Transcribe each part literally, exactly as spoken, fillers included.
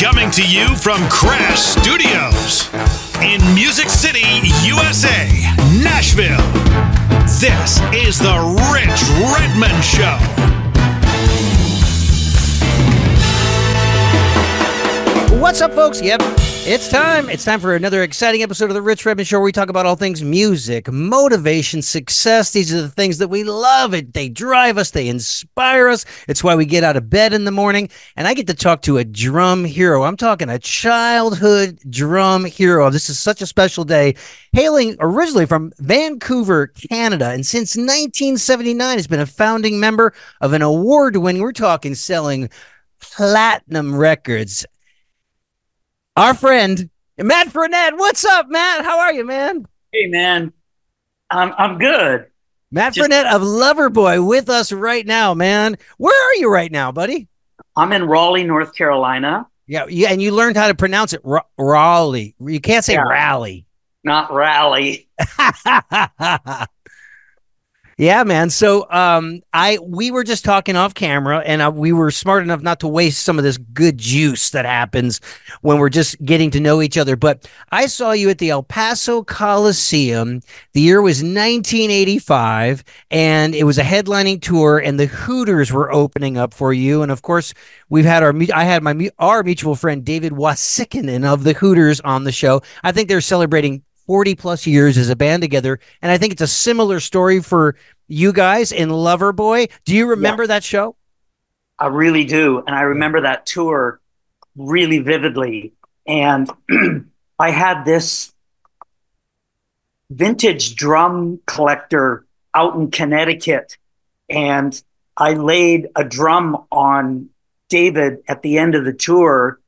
Coming to you from Crash Studios in Music City, U S A, Nashville. This is the Rich Redmond Show. What's up, folks? Yep, it's time. It's time for another exciting episode of the Rich Redmond Show, where we talk about all things music, motivation, success. These are the things that we love. It They drive us. They inspire us. It's why we get out of bed in the morning. And I get to talk to a drum hero. I'm talking a childhood drum hero. This is such a special day. Hailing originally from Vancouver, Canada, and since nineteen seventy-nine, has been a founding member of an award-winning. We're talking selling platinum records. Our friend, Matt Frenette. What's up, Matt? How are you, man? Hey, man. I'm I'm good. Matt Just... Frenette of Loverboy with us right now, man. Where are you right now, buddy? I'm in Raleigh, North Carolina. Yeah, yeah, and you learned how to pronounce it, R Raleigh. You can't say yeah. Raleigh. Not Raleigh. Yeah, man. So um, I we were just talking off camera, and uh, we were smart enough not to waste some of this good juice that happens when we're just getting to know each other. But I saw you at the El Paso Coliseum. The year was nineteen eighty-five, and it was a headlining tour, and the Hooters were opening up for you. And of course, we've had our I had my our mutual friend David Wasikinen of the Hooters on the show. I think they're celebrating forty plus years as a band together. And I think it's a similar story for you guys in Loverboy. Do you remember yeah. that show? I really do. And I remember that tour really vividly. And I had this vintage drum collector out in Connecticut. And I laid a drum on David at the end of the tour.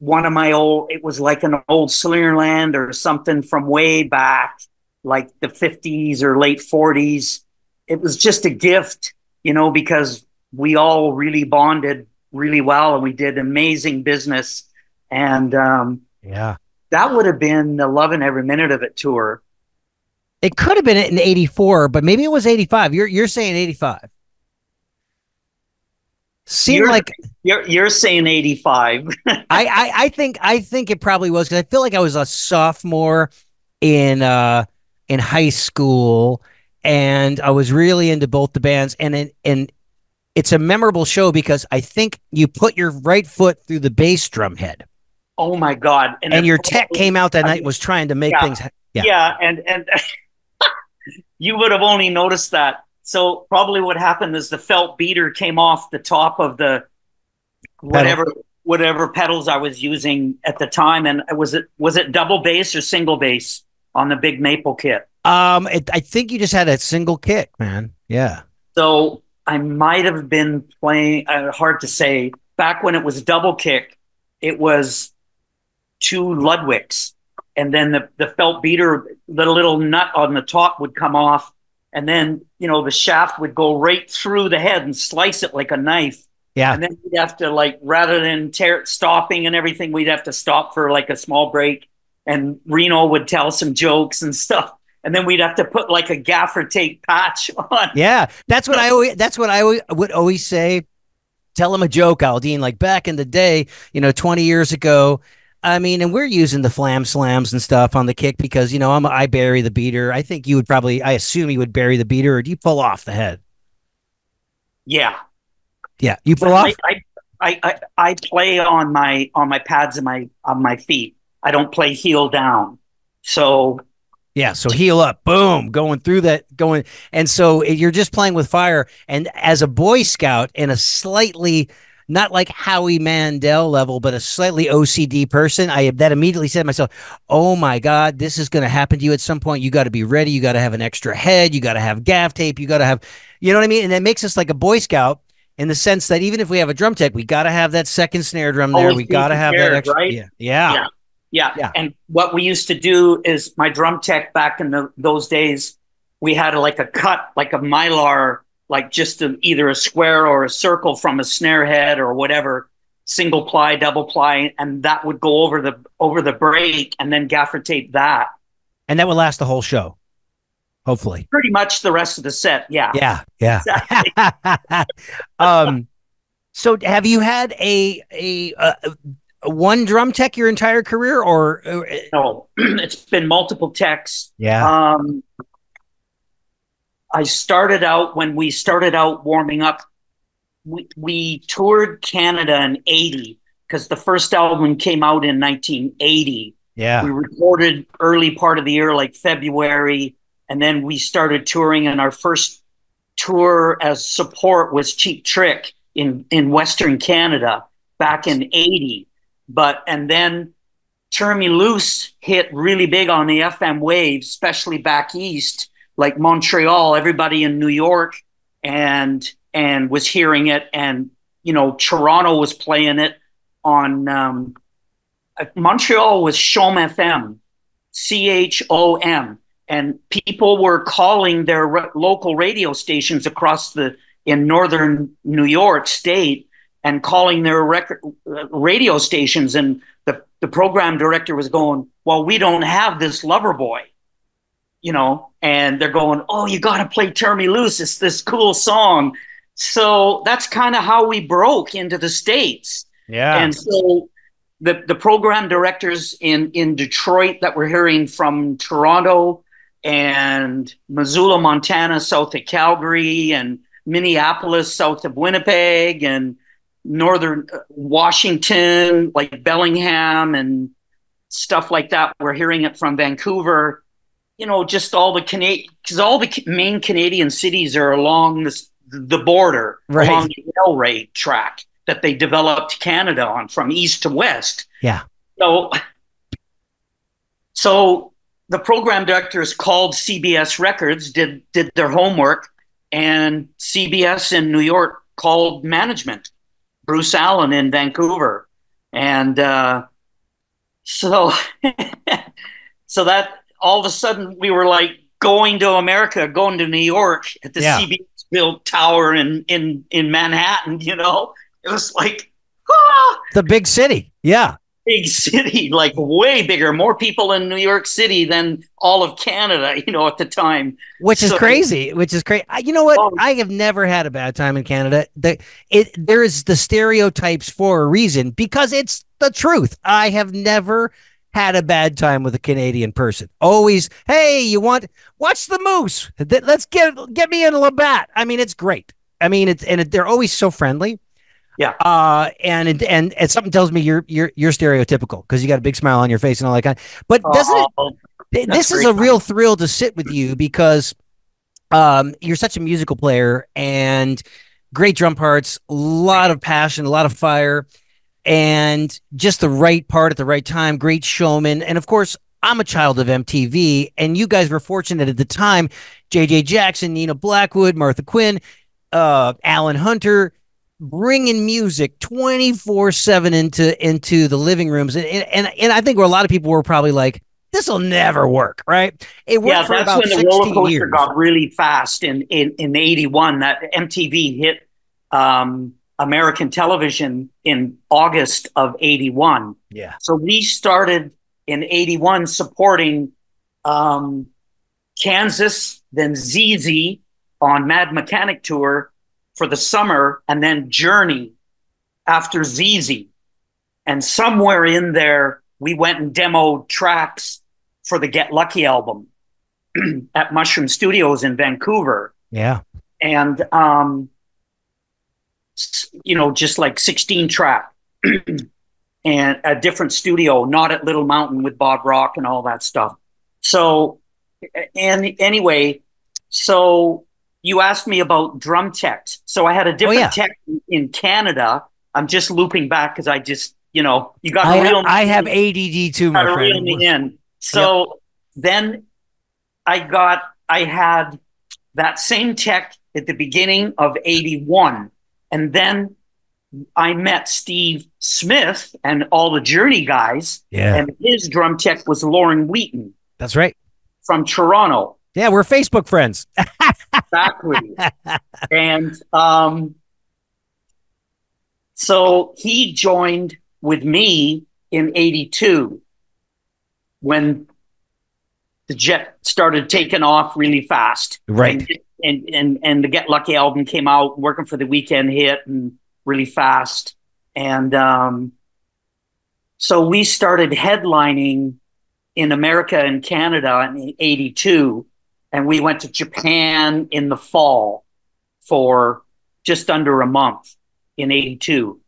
One of my old, it was like an old Slingerland or something from way back, like the fifties or late forties. It was just a gift, you know, because we all really bonded really well and we did amazing business. And um, yeah, that would have been the loving every minute of it tour. It could have been in eighty-four, but maybe it was eighty-five. You're, you're saying eighty-five. Seemed you're, like you're you're saying eighty-five. I, I I think I think it probably was, because I feel like I was a sophomore in uh in high school, and I was really into both the bands, and and, and it's a memorable show because I think you put your right foot through the bass drum head. Oh my God! And, and your tech came out that I night mean, was trying to make yeah, things. Yeah, yeah, and and you would have only noticed that. So probably what happened is the felt beater came off the top of the whatever pedal. whatever pedals I was using at the time, and was it was it double bass or single bass on the Big Maple kit? Um, it, I think you just had a single kick, man. Yeah. So I might have been playing. Uh, hard to say. Back when it was double kick, it was two Ludwigs, and then the the felt beater, the little nut on the top would come off. And then, you know, the shaft would go right through the head and slice it like a knife. Yeah. And then we'd have to, like, rather than tear it, stopping and everything, we'd have to stop for like a small break. And Reno would tell some jokes and stuff. And then we'd have to put like a gaffer tape patch on. Yeah. That's what I always, that's what I always, would always say. Tell him a joke, Aldine. Like back in the day, you know, twenty years ago. I mean, and we're using the flam slams and stuff on the kick because, you know, I'm, I bury the beater. I think you would probably, I assume you would bury the beater, or do you pull off the head? Yeah. Yeah. You pull but off? I, I, I, I play on my, on my pads and my, on my feet. I don't play heel down. So. Yeah. So heel up, boom, going through that, going. And so you're just playing with fire. And as a Boy Scout and a slightly, not like Howie Mandel level, but a slightly O C D person, I that immediately said to myself, oh my God, this is going to happen to you at some point. You got to be ready. You got to have an extra head. You got to have gaff tape. You got to have, you know what I mean? And that makes us like a Boy Scout in the sense that even if we have a drum tech, we got to have that second snare drum there. Oh, we got to have that extra. Right? Yeah. Yeah. Yeah. Yeah. Yeah. And what we used to do is my drum tech back in the, those days, we had like a cut, like a Mylar, like just a, either a square or a circle from a snare head or whatever, single ply, double ply, and that would go over the over the break and then gaffer tape that. And that would last the whole show, hopefully. Pretty much the rest of the set, yeah. Yeah, yeah. Exactly. um, so have you had a, a, a one drum tech your entire career, or no? It's been multiple techs. Yeah. Um, I started out when we started out warming up. We, we toured Canada in eighty because the first album came out in nineteen eighty. Yeah. We recorded early part of the year, like February, and then we started touring. And our first tour as support was Cheap Trick in in Western Canada back in eighty. But and then Turn Me Loose hit really big on the F M waves, especially back east, like Montreal, everybody in New York and and was hearing it. And, you know, Toronto was playing it on um, Montreal was Chom F M, C H O M. And people were calling their re- local radio stations across the in northern New York state and calling their record uh, radio stations. And the, the program director was going, well, we don't have this Loverboy, you know, and they're going, oh, you got to play Turn Me Loose. It's this cool song. So that's kind of how we broke into the States. Yeah. And so the, the program directors in, in Detroit that we're hearing from Toronto and Missoula, Montana, south of Calgary, and Minneapolis, south of Winnipeg, and northern Washington, like Bellingham and stuff like that. We're hearing it from Vancouver, you know, just all the Canadian, because all the main Canadian cities are along this, the border, right, along the railway track that they developed Canada on from east to west. Yeah. So, so the program directors called C B S Records, did did their homework, and C B S in New York called management, Bruce Allen in Vancouver. And uh, so so that all of a sudden we were like going to America, going to New York at the yeah. C B S built tower in, in, in Manhattan, you know. It was like, ah! The big city. Yeah. Big city, like way bigger, more people in New York City than all of Canada, you know, at the time. Which is so, crazy, which is crazy. You know what? Um, I have never had a bad time in Canada. The, it, there is the stereotypes for a reason, because it's the truth. I have never had a bad time with a Canadian person. Always, hey, you want, watch the moose. Let's get get me in Labatt. I mean, it's great. I mean, it's and it, they're always so friendly. Yeah. Uh, and, and, and something tells me you're, you're, you're stereotypical because you got a big smile on your face and all that kind of, but doesn't oh, it, this is a real nice. Thrill to sit with you because, um, you're such a musical player and great drum parts, a lot of passion, a lot of fire, and just the right part at the right time. Great showman. And of course, I'm a child of M T V, and you guys were fortunate at the time. J J Jackson, Nina Blackwood, Martha Quinn, uh, Alan Hunter, bringing music twenty-four seven into into the living rooms, and and and I think where a lot of people were probably like, this will never work, right? It worked yeah, for about sixteen years. That's when the roller coaster years. got really fast in in in eighty-one. That M T V hit um, American television in August of eighty-one. Yeah. So we started in eighty-one supporting um, Kansas, then Z Z on Mad Mechanic tour for the summer, and then Journey after Z Z. And somewhere in there, we went and demoed tracks for the Get Lucky album at Mushroom Studios in Vancouver. Yeah. And, um, you know, just like sixteen track and a different studio, not at Little Mountain with Bob Rock and all that stuff. So, and anyway, so you asked me about drum techs. So I had a different oh, yeah. tech in Canada. I'm just looping back because I just, you know, you got to reel me I have A D D too, my friend. Reel me in. So yep. then I got, I had that same tech at the beginning of eighty-one. And then I met Steve Smith and all the Journey guys. Yeah. And his drum tech was Lauren Wheaton. That's right. From Toronto. Yeah, we're Facebook friends. Exactly. And um, so he joined with me in eighty-two when the jet started taking off really fast. Right. And, and, and, and the Get Lucky album came out, Working for the Weekend hit and really fast. And um, So we started headlining in America and Canada in eighty-two, and we went to Japan in the fall for just under a month in eighty-two.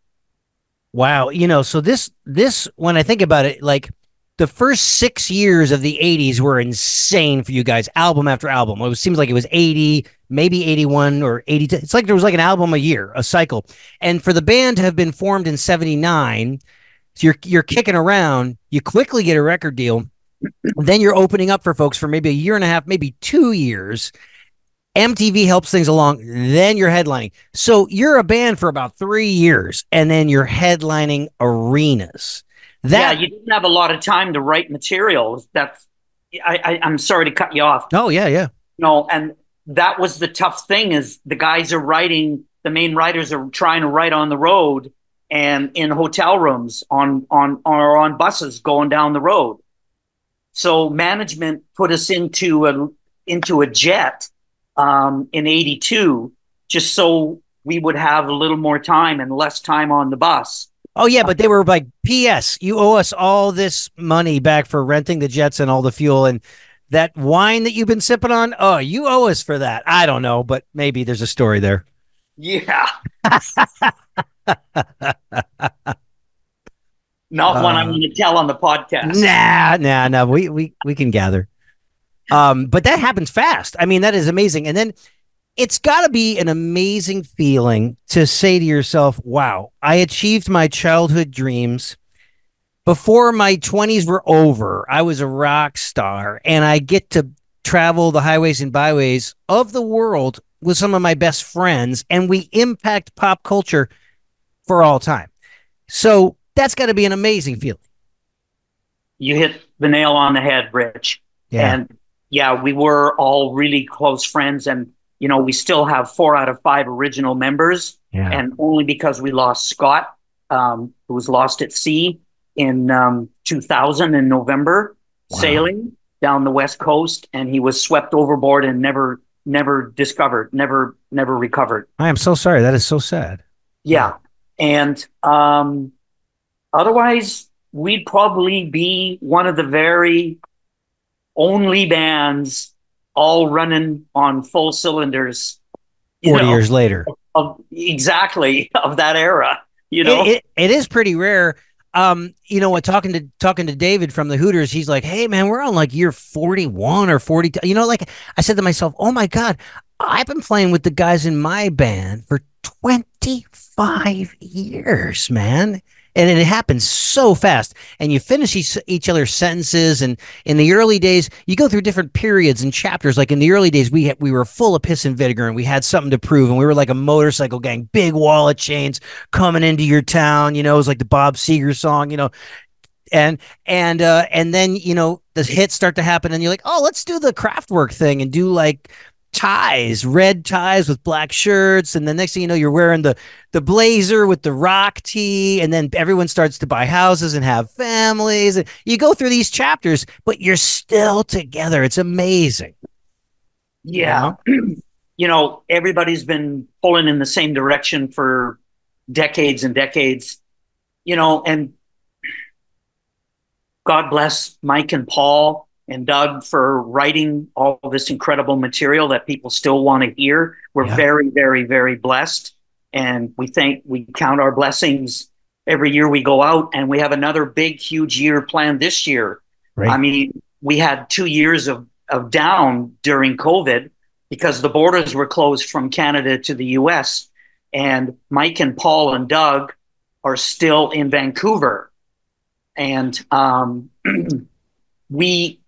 Wow. You know, so this, this, when I think about it, like the first six years of the eighties were insane for you guys, album after album. It was, seems like it was eighty, maybe eighty-one or eighty-two. It's like there was like an album a year, a cycle. And for the band to have been formed in seventy-nine, so you're, you're kicking around, you quickly get a record deal, then you're opening up for folks for maybe a year and a half, maybe two years. M T V helps things along, then you're headlining. So you're a band for about three years, and then you're headlining arenas. That, yeah, you didn't have a lot of time to write materials. That's, I, I, I'm sorry to cut you off. Oh, yeah, yeah. No, and that was the tough thing is the guys are writing, the main writers are trying to write on the road and in hotel rooms on, on, or on buses going down the road. So management put us into a, into a jet um, in eighty-two, just so we would have a little more time and less time on the bus. Oh, yeah, but they were like, P S, you owe us all this money back for renting the jets and all the fuel. And that wine that you've been sipping on, oh, you owe us for that. I don't know, but maybe there's a story there. Yeah. Not um, one I'm going to tell on the podcast. Nah, nah, nah. We, we, we can gather. Um, but that happens fast. I mean, that is amazing. And then it's got to be an amazing feeling to say to yourself, wow, I achieved my childhood dreams. Before my twenties were over, I was a rock star, and I get to travel the highways and byways of the world with some of my best friends, and we impact pop culture for all time. So that's got to be an amazing feeling. You hit the nail on the head, Rich. Yeah. And yeah, we were all really close friends, and you know, we still have four out of five original members. Yeah. And only because we lost Scott, um, who was lost at sea in um, two thousand in November. Wow. Sailing down the West Coast, and he was swept overboard and never, never discovered, never, never recovered. I am so sorry. That is so sad. Yeah. And um, otherwise, we'd probably be one of the very only bands all running on full cylinders. forty know, years later. Of, of, exactly, of that era. You know, it, it, it is pretty rare. Um, you know what? Talking to talking to David from the Hooters, he's like, "Hey, man, we're on like year forty-one or forty-two." You know, like I said to myself, "Oh my God, I've been playing with the guys in my band for twenty-five years, man." And it happens so fast, and you finish each, each other's sentences. And in the early days, you go through different periods and chapters. Like in the early days, we we were full of piss and vinegar, and we had something to prove. And we were like a motorcycle gang, big wall of chains coming into your town. You know, it was like the Bob Seger song. You know, and and uh, and then you know the hits start to happen, and you're like, oh, let's do the Kraftwerk thing and do like ties, red ties with black shirts, and the next thing you know, you're wearing the the blazer with the rock tee, and then everyone starts to buy houses and have families, and you go through these chapters, but you're still together. It's amazing. Yeah. You know, you know everybody's been pulling in the same direction for decades and decades, you know, and God bless Mike and Paul and Doug for writing all this incredible material that people still want to hear. We're yeah. very, very, very blessed. And we think we count our blessings every year we go out, and we have another big, huge year planned this year. Right. I mean, we had two years of, of down during COVID because the borders were closed from Canada to the U S, and Mike and Paul and Doug are still in Vancouver. And um, we,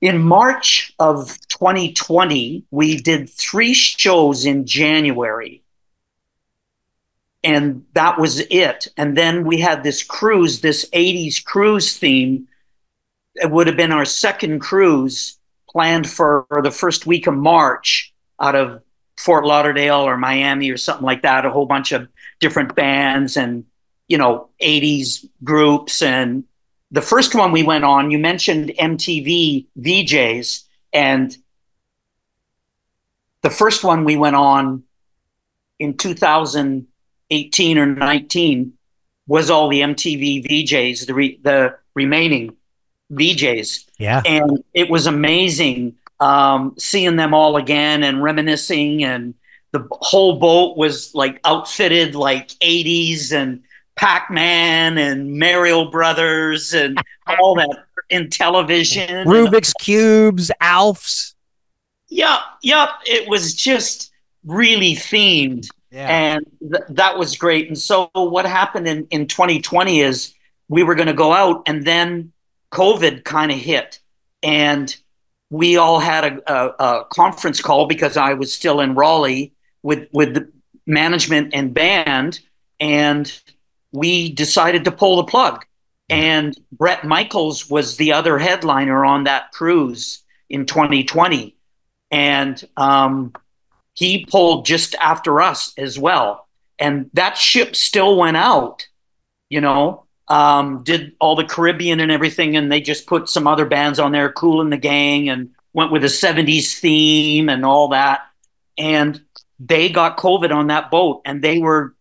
in March of twenty twenty, we did three shows in January, and that was it. And then we had this cruise, this eighties cruise theme. It would have been our second cruise planned for the first week of March out of Fort Lauderdale or Miami or something like that, a whole bunch of different bands and, you know, eighties groups. And the first one we went on, you mentioned M T V V Js, and the first one we went on in two thousand eighteen or nineteen was all the M T V V Js, the re, the remaining V Js. Yeah. And it was amazing um, seeing them all again and reminiscing, and the whole boat was like outfitted like eighties and Pac-Man and Mario Brothers and all that in television. Rubik's Cubes, Alfs. Yep, yep. It was just really themed. Yeah. And th that was great. And so what happened in, in twenty twenty is we were going to go out, and then COVID kind of hit, and we all had a, a, a conference call because I was still in Raleigh with, with the management and band, and we decided to pull the plug. And Brett Michaels was the other headliner on that cruise in twenty twenty. And um, he pulled just after us as well. And that ship still went out, you know, um, did all the Caribbean and everything. And they just put some other bands on there, Kool and the Gang, and went with a seventies theme and all that. And they got COVID on that boat, and they were,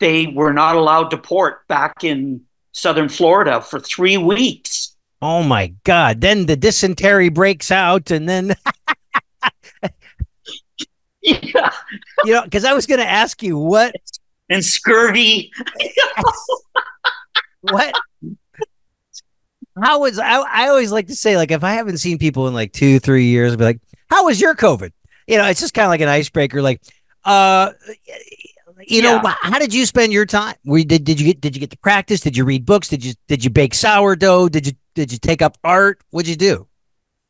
they were not allowed to port back in Southern Florida for three weeks. Oh my God. Then the dysentery breaks out, and then yeah. You know, because I was going to ask you what, and scurvy. What? How was I? I always like to say, like, if I haven't seen people in like two, three years, I'll be like, "How was your COVID?" You know, it's just kind of like an icebreaker. Like, uh, you yeah. know, how did you spend your time? We did. Did you get? Did you get to practice? Did you read books? Did you? Did you bake sourdough? Did you? Did you take up art? What'd you do?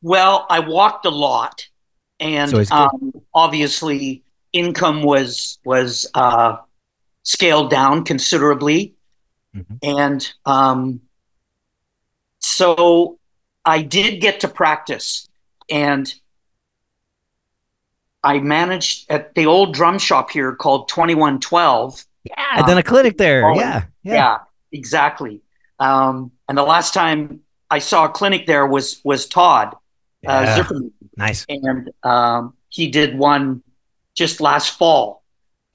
Well, I walked a lot. And um, obviously, income was was uh, scaled down considerably, mm-hmm. and um, so I did get to practice, and I managed at the old drum shop here called twenty-one twelve. Yeah, I've um, done a clinic there. Oh, yeah, yeah, yeah, exactly. Um, and the last time I saw a clinic there was was Todd. Yeah. Uh, nice. And um, he did one just last fall,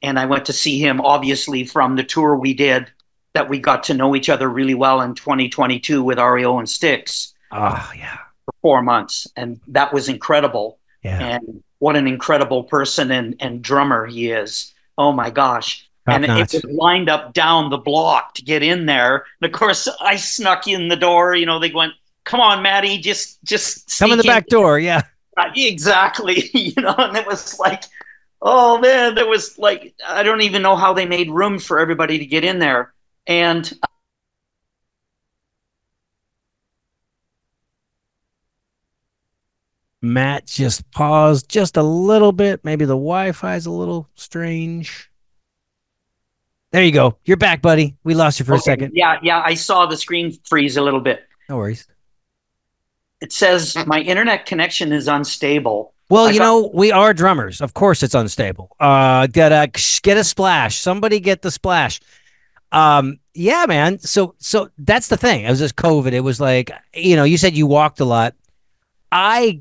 and I went to see him, obviously, from the tour we did that we got to know each other really well in twenty twenty-two with R E O and Styx. Oh, yeah. For four months. And that was incredible. Yeah. And what an incredible person and, and drummer he is. Oh, my gosh. Top and notch. It was lined up down the block to get in there. And, of course, I snuck in the door. You know, they went, "Come on, Maddie, just just come in the back door." Yeah, exactly. You know, and it was like, oh man, there was like, I don't even know how they made room for everybody to get in there. And Matt just paused just a little bit. Maybe the Wi-Fi's a little strange. There you go. You're back, buddy. We lost you for okay. a second. Yeah, yeah. I saw the screen freeze a little bit. No worries. It says my internet connection is unstable. Well, I you know, we are drummers. Of course it's unstable. Uh, get a, get a splash. Somebody get the splash. Um, yeah, man. So, so that's the thing. It was just COVID. It was like, you know, you said you walked a lot. I,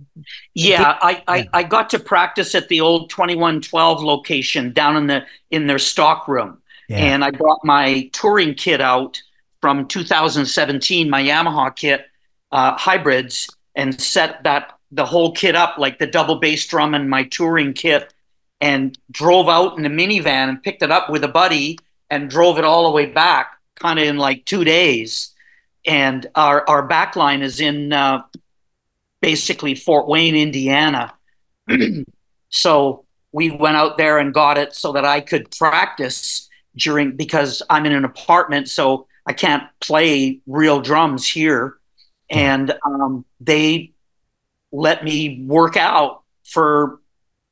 yeah, I, I, I got to practice at the old twenty-one twelve location down in the, in their stock room. Yeah. And I brought my touring kit out from two thousand seventeen, my Yamaha kit. Uh, hybrids, and set that the whole kit up, like the double bass drum and my touring kit, and drove out in a minivan and picked it up with a buddy and drove it all the way back kind of in like two days. And our, our back line is in uh, basically Fort Wayne, Indiana. So we went out there and got it so that I could practice during, because I'm in an apartment, so I can't play real drums here. And um, they let me work out for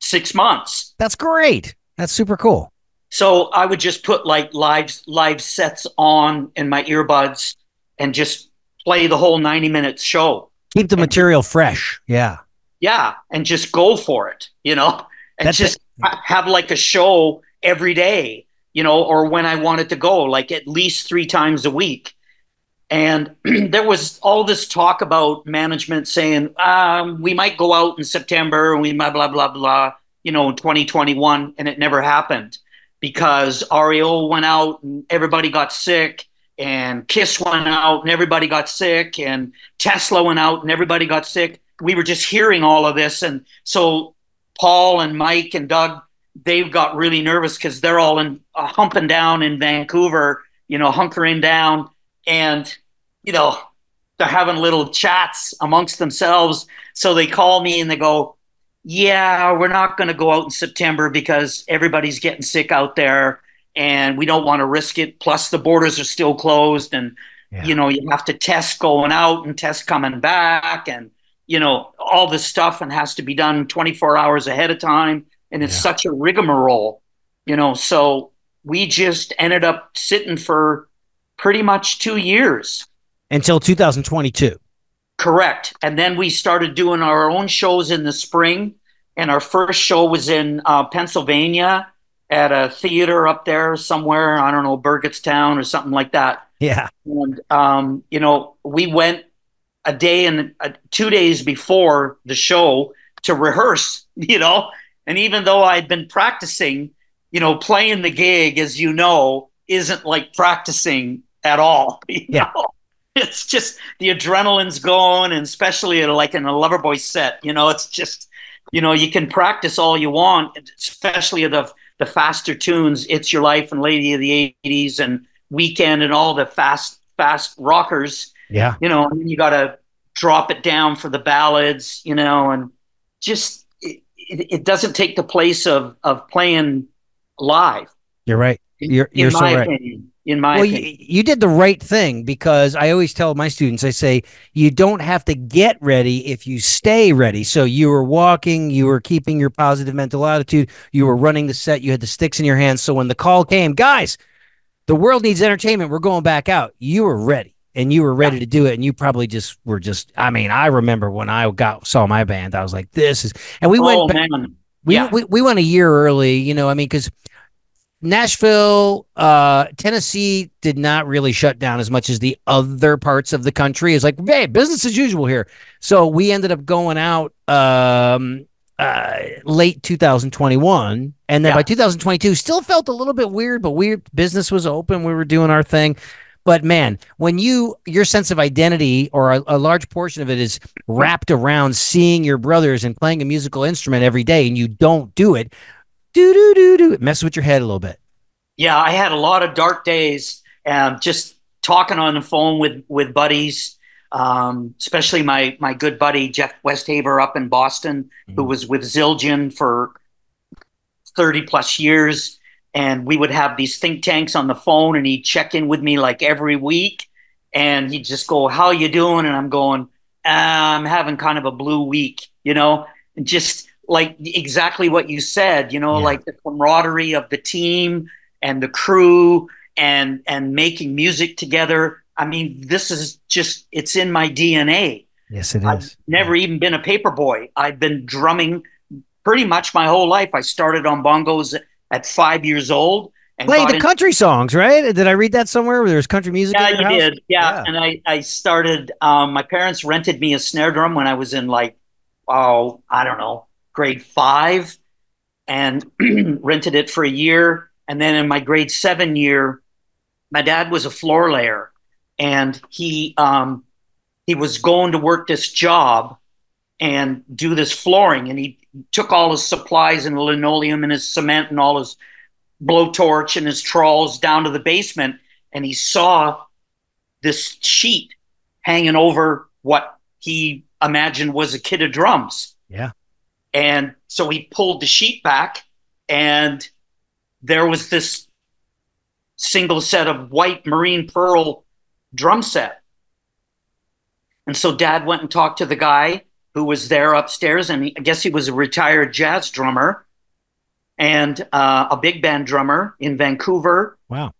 six months. That's great. That's super cool. So I would just put like live live sets on in my earbuds and just play the whole ninety minute show. Keep the and, material fresh. Yeah. Yeah. And just go for it, you know, and That's just it. have like a show every day, you know, or when I wanted to go, like at least three times a week. And there was all this talk about management saying, um, we might go out in September, and we blah, blah, blah, blah, you know, in twenty twenty-one, and it never happened. because R E O went out and everybody got sick, and Kiss went out and everybody got sick, and Tesla went out and everybody got sick. We were just hearing all of this. And so Paul and Mike and Doug, they've got really nervous because they're all in uh, humping down in Vancouver, you know, hunkering down, and, you know, they're having little chats amongst themselves. So they call me and they go, yeah, we're not going to go out in September because everybody's getting sick out there and we don't want to risk it. Plus the borders are still closed, and, yeah. you know, you have to test going out and test coming back, and, you know, all this stuff, and has to be done twenty-four hours ahead of time. And it's yeah. such a rigmarole, you know, so we just ended up sitting for pretty much two years. Until two thousand twenty-two. Correct. And then we started doing our own shows in the spring. And our first show was in uh, Pennsylvania at a theater up there somewhere. I don't know, Burgettstown or something like that. Yeah. And, um, you know, we went a day and uh, two days before the show to rehearse, you know. And even though I'd been practicing, you know, playing the gig, as you know, isn't like practicing at all. You yeah. know? It's just the adrenaline's going, and especially like in a Loverboy set, you know, it's just, you know, you can practice all you want, especially the the faster tunes, It's Your Life and Lady of the eighties and Weekend and all the fast, fast rockers. Yeah. You know, and you got to drop it down for the ballads, you know, and just, it, it doesn't take the place of, of playing live. You're right. You're, you're in my so right. opinion. In my well, you, you did the right thing, because I always tell my students, I say, you don't have to get ready if you stay ready. So you were walking, you were keeping your positive mental attitude, you were running the set, you had the sticks in your hands. So when the call came, guys, the world needs entertainment, we're going back out, you were ready, and you were ready yeah. to do it. And you probably just were just, I mean, I remember when I got saw my band, I was like, this is, and we oh, went, back, we, yeah. we, we went a year early, you know, I mean, because Nashville, uh, Tennessee did not really shut down as much as the other parts of the country. It's like, hey, business as usual here. So we ended up going out um, uh, late two thousand twenty-one. And then yeah. by two thousand twenty-two, still felt a little bit weird, but weird. Business was open. We were doing our thing. But man, when you, your sense of identity, or a, a large portion of it, is wrapped around seeing your brothers and playing a musical instrument every day, and you don't do it, do do do do it messes with your head a little bit. Yeah, I had a lot of dark days, um, just talking on the phone with with buddies, um, especially my my good buddy Jeff Westhaver up in Boston, mm. who was with Zildjian for thirty plus years, and we would have these think tanks on the phone, and he'd check in with me like every week, and he'd just go, "How you doing?" And I'm going, "I'm having kind of a blue week," you know, and just. Like exactly what you said, you know, yeah. like the camaraderie of the team and the crew and and making music together. I mean, this is just, it's in my D N A. Yes, it I've is. Never yeah. even been a paper boy. I've been drumming pretty much my whole life. I started on bongos at five years old. And Play the in- country songs, right? Did I read that somewhere where there's country music? Yeah, in your you house? did. Yeah. yeah. And I, I started, um, my parents rented me a snare drum when I was in like, oh, I don't know, grade five, and rented it for a year. And then in my grade seven year, my dad was a floor layer, and he um, he was going to work this job and do this flooring. And he took all his supplies and linoleum and his cement and all his blowtorch and his trowels down to the basement. And he saw this sheet hanging over what he imagined was a kit of drums. Yeah. And so he pulled the sheet back, and there was this single set of white marine pearl drum set. And so Dad went and talked to the guy who was there upstairs, and he, I guess he was a retired jazz drummer and uh, a big band drummer in Vancouver. Wow.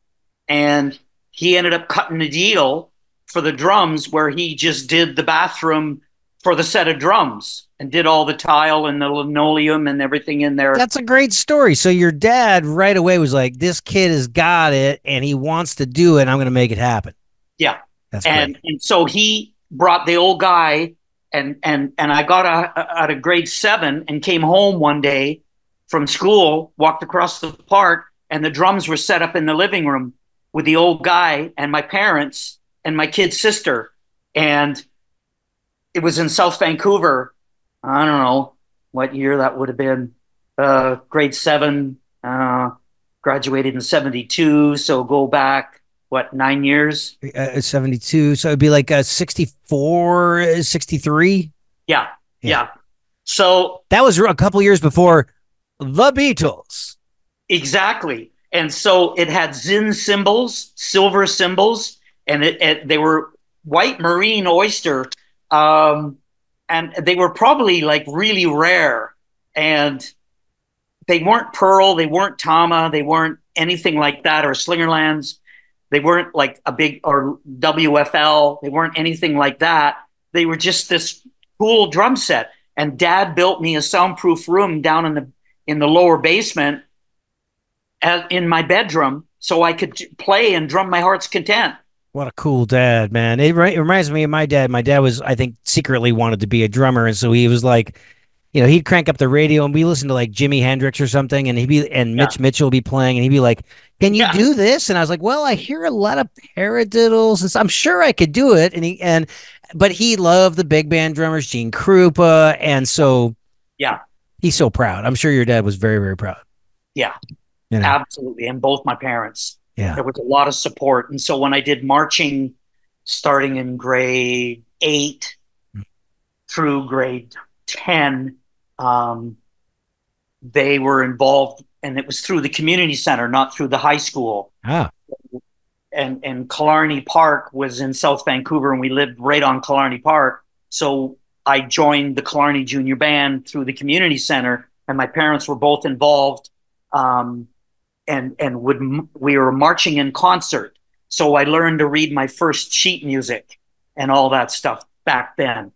And he ended up cutting a deal for the drums where he just did the bathroom for the set of drums. And did all the tile and the linoleum and everything in there. That's a great story. So your dad right away was like, this kid has got it, and he wants to do it, and I'm going to make it happen. Yeah. That's and, great. And so he brought the old guy, and and and I got out of grade seven and came home one day from school, walked across the park, and the drums were set up in the living room with the old guy and my parents and my kid's sister. And it was in South Vancouver. I don't know what year that would have been. Uh, grade seven, uh, graduated in seventy-two. So go back, what, nine years? Uh, seventy-two. So it'd be like uh, sixty-four, sixty-three? Yeah, yeah. Yeah. So that was a couple years before the Beatles. Exactly. And so it had Zinn cymbals, silver cymbals, and it, it, they were white marine oyster. Um, and they were probably like really rare. And they weren't Pearl, they weren't Tama, they weren't anything like that, or Slingerlands. They weren't like a big, or W F L. They weren't anything like that. They were just this cool drum set. And Dad built me a soundproof room down in the in the lower basement at, in my bedroom, so I could play and drum my heart's content. What a cool dad, man. It, re- it reminds me of my dad. My dad was, I think, secretly wanted to be a drummer. And so he was like, you know, he'd crank up the radio and we listened to like Jimi Hendrix or something, and he'd be, and yeah. Mitch Mitchell would be playing, and he'd be like, can you yeah. do this? And I was like, well, I hear a lot of paradiddles, and so I'm sure I could do it. And he, and, but he loved the big band drummers, Gene Krupa. And so, yeah, he's so proud. I'm sure your dad was very, very proud. Yeah, you know? Absolutely. And both my parents. Yeah. There was a lot of support. And so when I did marching starting in grade eight mm. through grade ten, um, they were involved, and it was through the community center, not through the high school. Ah. And and Killarney Park was in South Vancouver, and we lived right on Killarney Park. So I joined the Killarney Junior Band through the community center, and my parents were both involved. Um, and and would we were marching in concert. So I learned to read my first sheet music and all that stuff back then.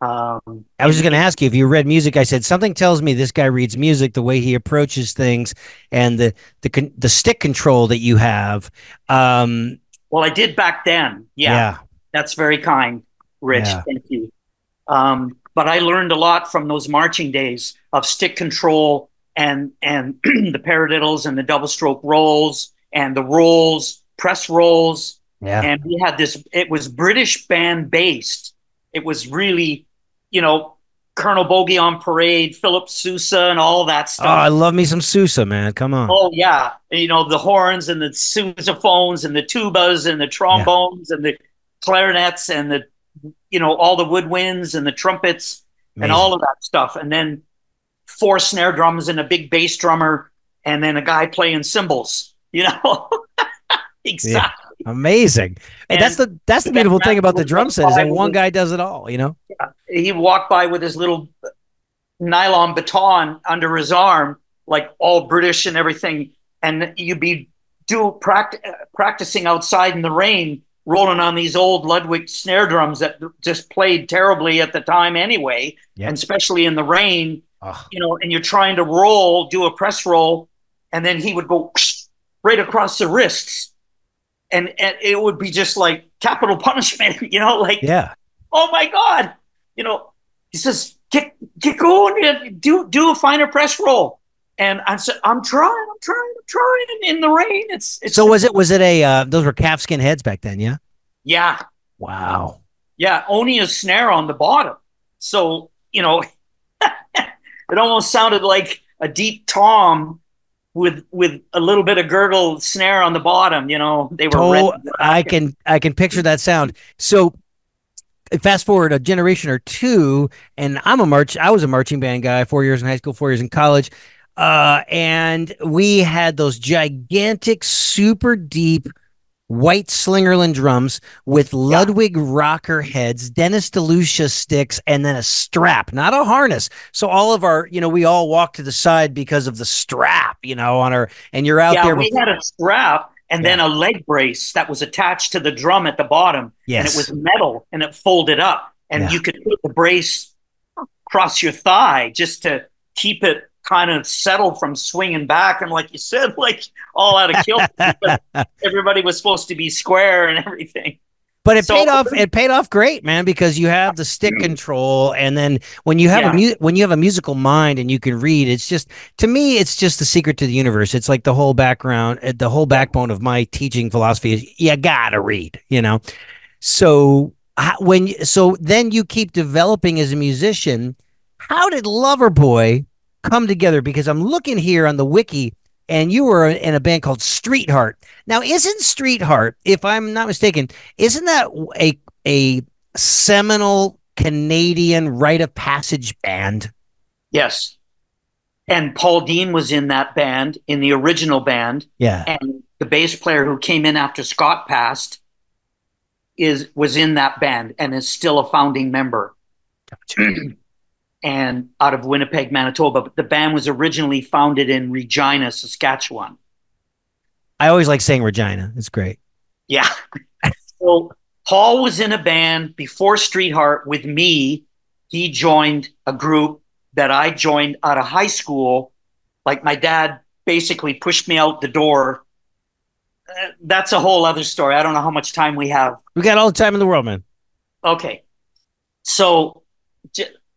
Um, I was just going to ask you if you read music. I said, something tells me this guy reads music, the way he approaches things and the the, con- the stick control that you have. Um, well, I did back then. Yeah, yeah. That's very kind, Rich. Yeah. Thank you. Um, but I learned a lot from those marching days of stick control and and the paradiddles and the double stroke rolls and the rolls, press rolls. Yeah. And we had this, it was British band based. It was really, you know, Colonel Bogey on Parade, Philip Sousa, and all that stuff. Oh, I love me some Sousa, man. Come on. Oh, yeah. You know, the horns and the sousaphones and the tubas and the trombones yeah. and the clarinets and the, you know, all the woodwinds and the trumpets. Amazing. And all of that stuff. And then four snare drums and a big bass drummer and then a guy playing cymbals, you know? Exactly. Yeah. Amazing. And, and that's the that's the beautiful thing about the drum set, is that one guy does it all, you know? He walked by with his little nylon baton under his arm, like all British and everything, and you'd be do practice, practicing outside in the rain, rolling on these old Ludwig snare drums that just played terribly at the time anyway, yep. and especially in the rain, oh. you know, and you're trying to roll, do a press roll, and then he would go whoosh, right across the wrists. And, and it would be just like capital punishment, you know, like, yeah. oh my God, you know, he says, get, get going, do, do a finer press roll. And I said, I'm trying, I'm trying, I'm trying in the rain. It's, it's so was it, was it a, uh, those were calfskin heads back then. Yeah. Yeah. Wow. Yeah. Only a snare on the bottom. So, you know, it almost sounded like a deep tom with with a little bit of girdle snare on the bottom, you know, they were. Oh, I can I can picture that sound. So fast forward a generation or two, and I'm a march. I was a marching band guy, four years in high school, four years in college, uh, and we had those gigantic, super deep white Slingerland drums with yeah. Ludwig rocker heads, Dennis DeLucia sticks, and then a strap, not a harness. So all of our, you know, we all walked to the side because of the strap, you know, on our, and you're out yeah, there. We before. had a strap and yeah. then a leg brace that was attached to the drum at the bottom. Yes. And it was metal and it folded up, and yeah. you could put the brace across your thigh just to keep it kind of settled from swinging back. And like you said, like all out of kilter. Everybody was supposed to be square and everything. But it so, paid off. It paid off great, man, because you have the stick control, and then when you have yeah. a mu when you have a musical mind and you can read, it's just, to me, it's just the secret to the universe. It's like the whole background, the whole backbone of my teaching philosophy is you gotta read, you know. So when so then you keep developing as a musician. How did Loverboy come together? Because I'm looking here on the wiki, and you were in a band called Streetheart. Now, isn't Streetheart, if I'm not mistaken, isn't that a a seminal Canadian rite of passage band? Yes. And Paul Dean was in that band, in the original band. Yeah. And the bass player who came in after Scott passed is was in that band and is still a founding member. And out of Winnipeg, Manitoba. But the band was originally founded in Regina, Saskatchewan. I always like saying Regina. It's great. Yeah. So Paul was in a band before Streetheart with me. He joined a group that I joined out of high school. Like, my dad basically pushed me out the door. Uh, that's a whole other story. I don't know how much time we have. We got all the time in the world, man. Okay. So...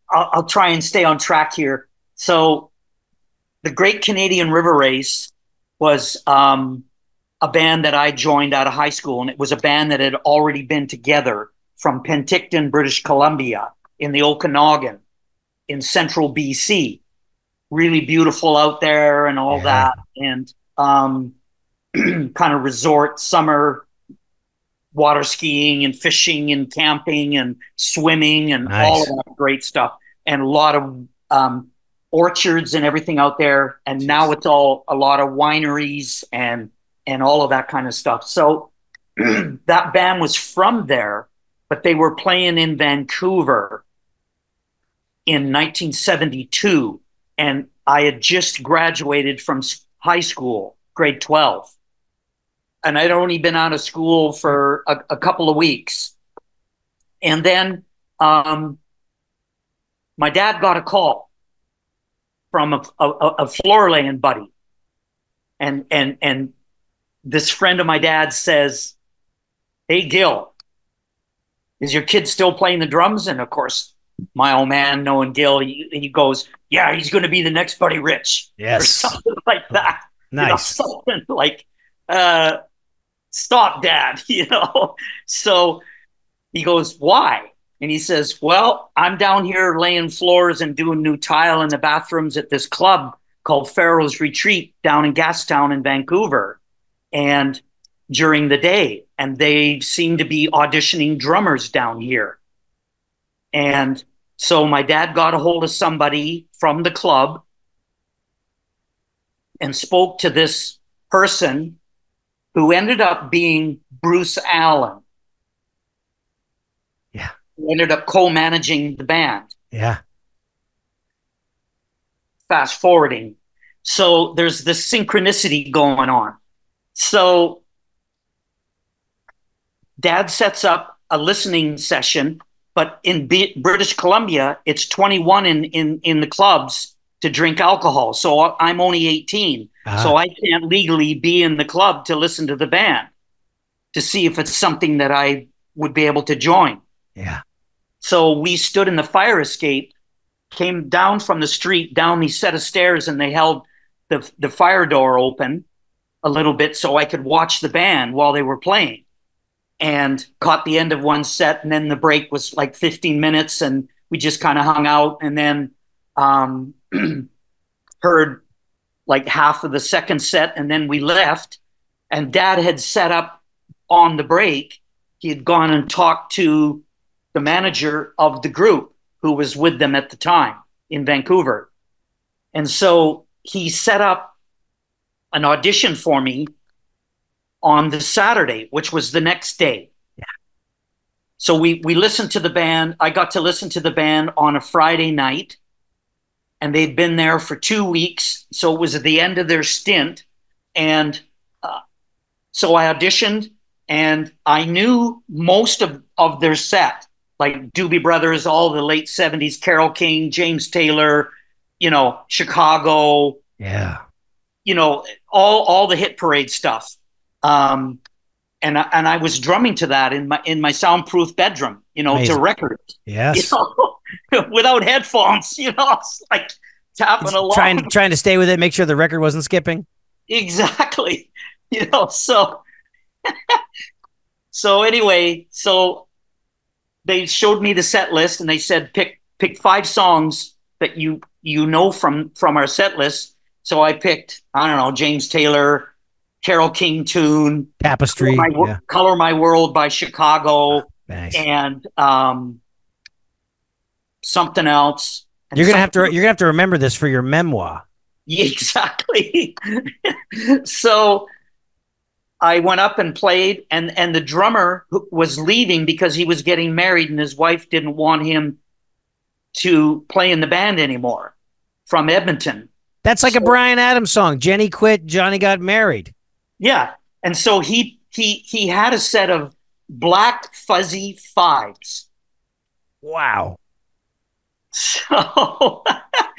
I'll, I'll try and stay on track here. So the Great Canadian River Race was um, a band that I joined out of high school, and it was a band that had already been together from Penticton, British Columbia, in the Okanagan, in central B C. Really beautiful out there and all yeah. that, and um, kind of resort summer water skiing and fishing and camping and swimming and nice. all of that great stuff, and a lot of um, orchards and everything out there. And Jeez. now it's all a lot of wineries and, and all of that kind of stuff. So that band was from there, but they were playing in Vancouver in nineteen seventy-two. And I had just graduated from high school, grade twelve. And I'd only been out of school for a, a couple of weeks. And then um, my dad got a call from a, a, a floor-laying buddy. And, and, and this friend of my dad says, "Hey, Gil, is your kid still playing the drums?" And, of course, my old man, knowing Gil, he, he goes, "Yeah, he's going to be the next Buddy Rich." Yes. Or something like that. Nice. You know, something like uh "Stop, Dad," you know. So he goes, "Why?" And he says, "Well, I'm down here laying floors and doing new tile in the bathrooms at this club called Pharaoh's Retreat down in Gastown in Vancouver, and during the day, and they seem to be auditioning drummers down here." And so my dad got a hold of somebody from the club and spoke to this person who ended up being Bruce Allen. Yeah. Who ended up co-managing the band. Yeah. Fast forwarding. So there's this synchronicity going on. So Dad sets up a listening session, but in B British Columbia, it's twenty-one in, in, in the clubs to drink alcohol. So I'm only eighteen. Uh-huh. So I can't legally be in the club to listen to the band to see if it's something that I would be able to join. Yeah. So we stood in the fire escape, came down from the street, down these set of stairs, and they held the, the fire door open a little bit so I could watch the band while they were playing, and caught the end of one set. And then the break was like fifteen minutes, and we just kind of hung out, and then um, heard like half of the second set, and then we left. And Dad had set up on the break. He had gone and talked to the manager of the group who was with them at the time in Vancouver. And so he set up an audition for me on the Saturday, which was the next day. Yeah. So we, we listened to the band. I got to listen to the band on a Friday night. And they'd been there for two weeks. So it was at the end of their stint. And uh, so I auditioned, and I knew most of, of their set, like Doobie Brothers, all the late seventies, Carole King, James Taylor, you know, Chicago. Yeah. You know, all, all the hit parade stuff. Um, and I, and I was drumming to that in my in my soundproof bedroom, you know, amazing. To records, yes, you know, without headphones, you know, like tapping along, trying trying to stay with it, make sure the record wasn't skipping. Exactly, you know. So, so anyway, so they showed me the set list and they said pick pick five songs that you you know from from our set list. So I picked, I don't know, James Taylor, Carole King tune, Tapestry, Color My, yeah. Color My World by Chicago, nice. and um, something else. And you're gonna have to you're gonna have to remember this for your memoir. Yeah, exactly. So I went up and played, and and the drummer was leaving because he was getting married, and his wife didn't want him to play in the band anymore from Edmonton. That's like so, a Bryan Adams song. Jenny quit, Johnny got married. Yeah. And so he he he had a set of black fuzzy fives. Wow. So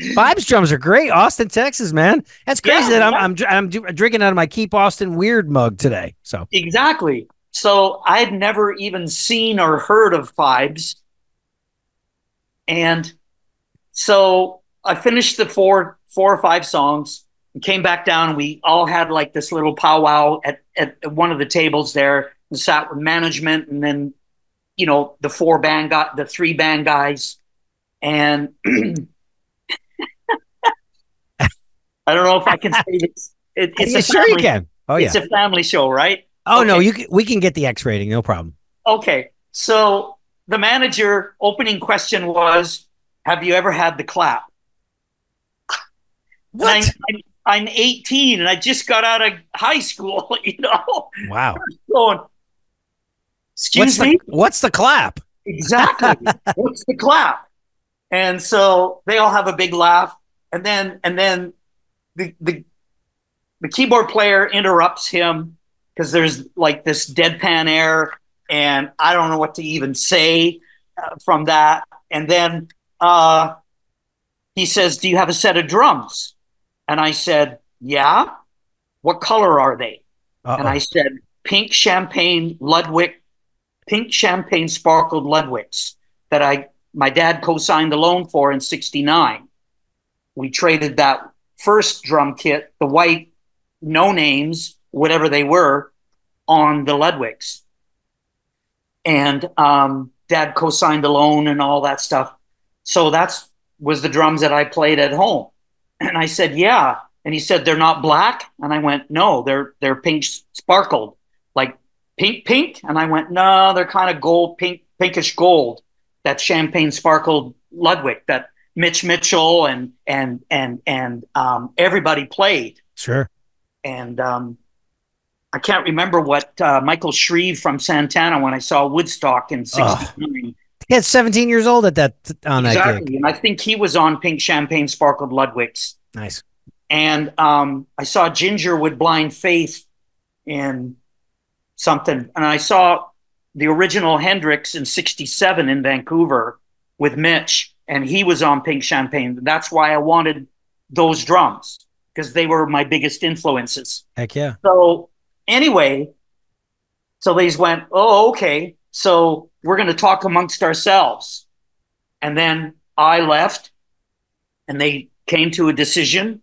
Vibes drums are great. Austin, Texas, man. That's crazy yeah, that I'm, yeah. I'm I'm I'm drinking out of my Keep Austin Weird mug today. So exactly. So I had never even seen or heard of Vibes. And so I finished the four four or five songs and came back down. We all had like this little powwow at, at one of the tables there and sat with management, and then, you know, the four band got the three band guys. And I don't know if I can say this. It, it's yeah, a sure you can. Oh yeah, it's a family show, right? Oh okay. No, you can, we can get the X rating, no problem. Okay, so the manager opening question was, "Have you ever had the clap?" What? I'm, I'm, I'm eighteen and I just got out of high school. You know? Wow. Going, Excuse what's me. The, what's the clap? Exactly. What's the clap? And so they all have a big laugh, and then and then the the, the keyboard player interrupts him because there's like this deadpan air, and I don't know what to even say uh, from that. And then uh, he says, "Do you have a set of drums?" And I said, "Yeah. What color are they?" Uh-oh. And I said, "Pink champagne Ludwig, pink champagne sparkled Ludwigs that I." My dad co-signed the loan for in sixty-nine. We traded that first drum kit, the white, no names, whatever they were, on the Ludwigs. And um, dad co-signed the loan and all that stuff. So that's was the drums that I played at home. And I said, yeah. And he said, they're not black? And I went, no, they're they're pink sparkled, like pink, pink. And I went, no, they're kind of gold, pink, pinkish gold. That champagne sparkled Ludwig that Mitch Mitchell and and and and um, everybody played. Sure. And um, I can't remember what uh, Michael Shreve from Santana when I saw Woodstock in sixty-nine. He had seventeen years old at that on exactly. that gig. And I think he was on Pink Champagne Sparkled Ludwigs. Nice. And um, I saw Ginger with Blind Faith in something, and I saw the original Hendrix in sixty-seven in Vancouver with Mitch, and he was on Pink Champagne. That's why I wanted those drums, because they were my biggest influences. Heck yeah. So anyway, so they just went, oh, okay. So we're going to talk amongst ourselves. And then I left and they came to a decision,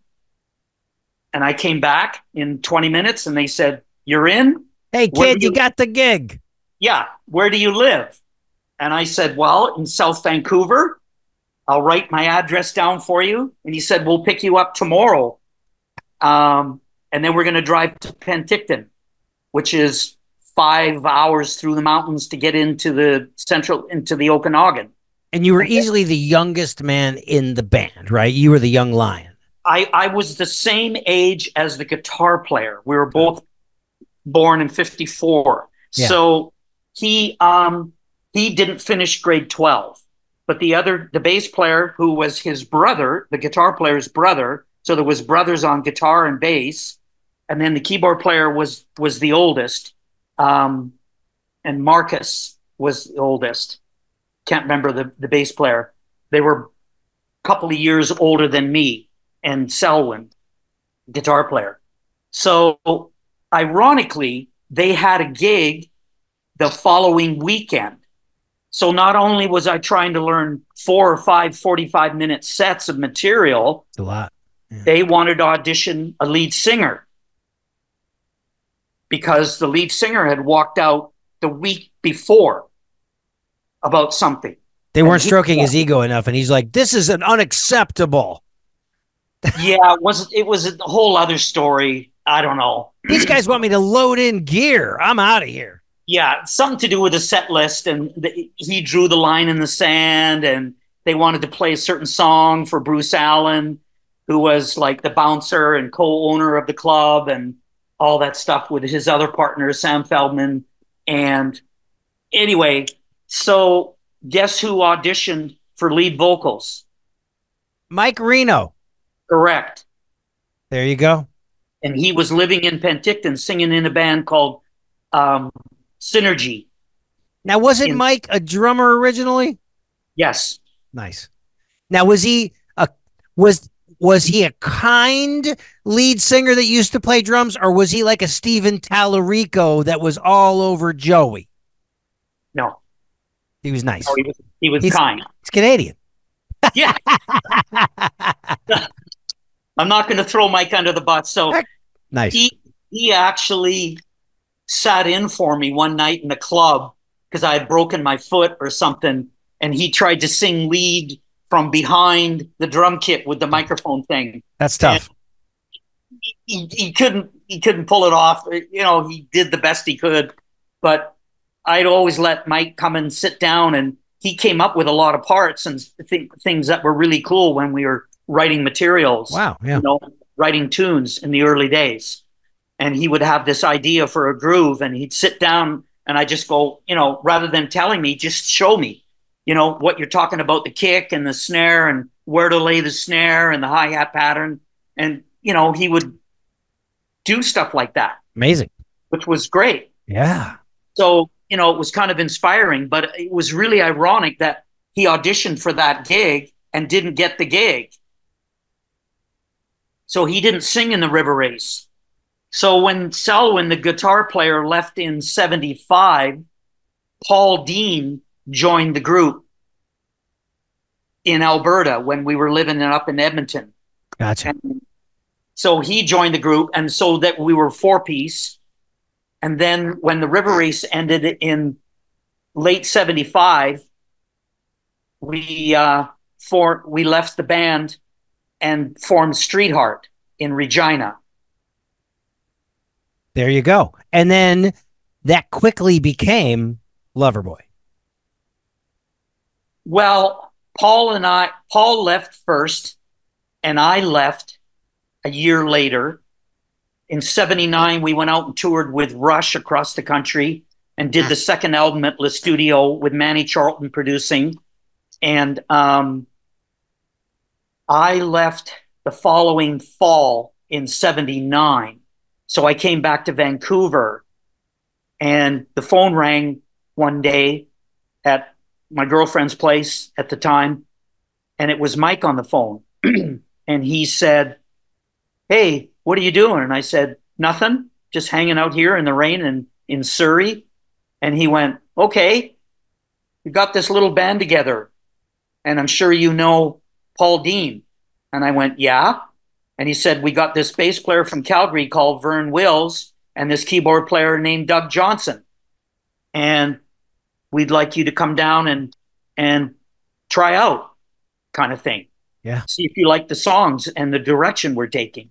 and I came back in twenty minutes and they said, you're in. Hey kid, you got the gig. Yeah, where do you live? And I said, well, in South Vancouver. I'll write my address down for you. And he said, we'll pick you up tomorrow. Um, and then we're going to drive to Penticton, which is five hours through the mountains to get into the central, into the Okanagan. And you were easily the youngest man in the band, right? You were the young lion. I, I was the same age as the guitar player. We were both born in fifty-four. Yeah. So He um he didn't finish grade twelve, but the other the bass player, who was his brother, the guitar player's brother, so there was brothers on guitar and bass, and then the keyboard player was was the oldest, um, and Marcus was the oldest. Can't remember the the bass player. They were a couple of years older than me and Selwyn, guitar player. So ironically, they had a gig the following weekend. So not only was I trying to learn four or five forty-five minute sets of material, a lot. Yeah. They wanted to audition a lead singer because the lead singer had walked out the week before about something. They weren't stroking his ego enough, and he's like, this is an unacceptable. Yeah, it was, it was a whole other story. I don't know. These guys want me to load in gear. I'm out of here. Yeah, something to do with the set list, and the, he drew the line in the sand, and they wanted to play a certain song for Bruce Allen, who was like the bouncer and co-owner of the club and all that stuff with his other partner, Sam Feldman. And anyway, so guess who auditioned for lead vocals? Mike Reno. Correct. There you go. And he was living in Penticton, singing in a band called um, Synergy. Now, wasn't in- Mike a drummer originally? Yes. Nice. Now, was he a was was he a kind lead singer that used to play drums, or was he like a Steven Tallarico that was all over Joey? No, he was nice. No, he was he was He's, kind. He's Canadian. Yeah. I'm not going to throw Mike under the bus. So nice. He he actually sat in for me one night in the club because I had broken my foot or something, and he tried to sing lead from behind the drum kit with the microphone thing. That's tough. He, he, he couldn't he couldn't pull it off. You know, he did the best he could, but I'd always let Mike come and sit down, and he came up with a lot of parts and th- things that were really cool when we were writing materials. Wow, yeah. You know, writing tunes in the early days. And he would have this idea for a groove, and he'd sit down, and I just go, you know, rather than telling me, just show me, you know, what you're talking about, the kick and the snare and where to lay the snare and the hi-hat pattern. And, you know, he would do stuff like that. Amazing. Which was great. Yeah. So, you know, it was kind of inspiring, but it was really ironic that he auditioned for that gig and didn't get the gig. So he didn't sing in the River Race. So when Selwyn, the guitar player, left in seventy-five, Paul Dean joined the group in Alberta when we were living up in Edmonton. Gotcha. And so he joined the group, and so that we were four-piece. And then when the River Race ended in late seventy-five, we uh, for we left the band and formed Streetheart in Regina. There you go. And then that quickly became Loverboy. Well, Paul and I, Paul left first, and I left a year later. In seventy-nine, we went out and toured with Rush across the country and did the second album at Le Studio with Manny Charlton producing. And um, I left the following fall in seventy-nine. So I came back to Vancouver, and the phone rang one day at my girlfriend's place at the time, and it was Mike on the phone. And he said, "Hey, what are you doing?" And I said, "Nothing, just hanging out here in the rain and in Surrey." And he went, "Okay, we got this little band together, and I'm sure you know Paul Dean." And I went, "Yeah." And he said, "We got this bass player from Calgary called Vern Wills and this keyboard player named Doug Johnson. And we'd like you to come down and and try out," kind of thing. Yeah. "See if you like the songs and the direction we're taking."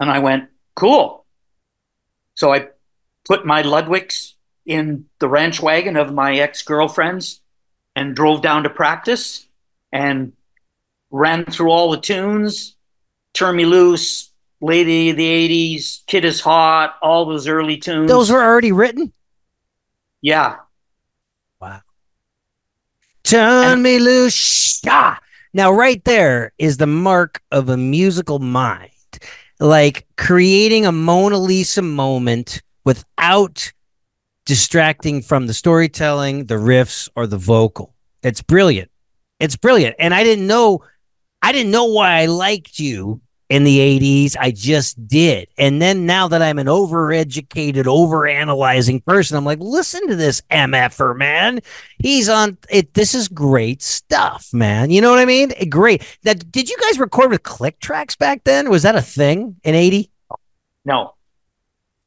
And I went, "Cool." So I put my Ludwigs in the ranch wagon of my ex-girlfriend's and drove down to practice and ran through all the tunes, Turn Me Loose, Lady of the eighties, Kid Is Hot, all those early tunes. Those were already written? Yeah. Wow. Turn and- me loose. Ah! Now, right there is the mark of a musical mind. Like creating a Mona Lisa moment without distracting from the storytelling, the riffs, or the vocal. It's brilliant. It's brilliant. And I didn't know, I didn't know why I liked you in the eighties. I just did. And then now that I'm an overeducated, overanalyzing person, I'm like, listen to this M F-er, man. He's on it. This is great stuff, man. You know what I mean? Great. Now, did you guys record with click tracks back then? Was that a thing in eighty? No.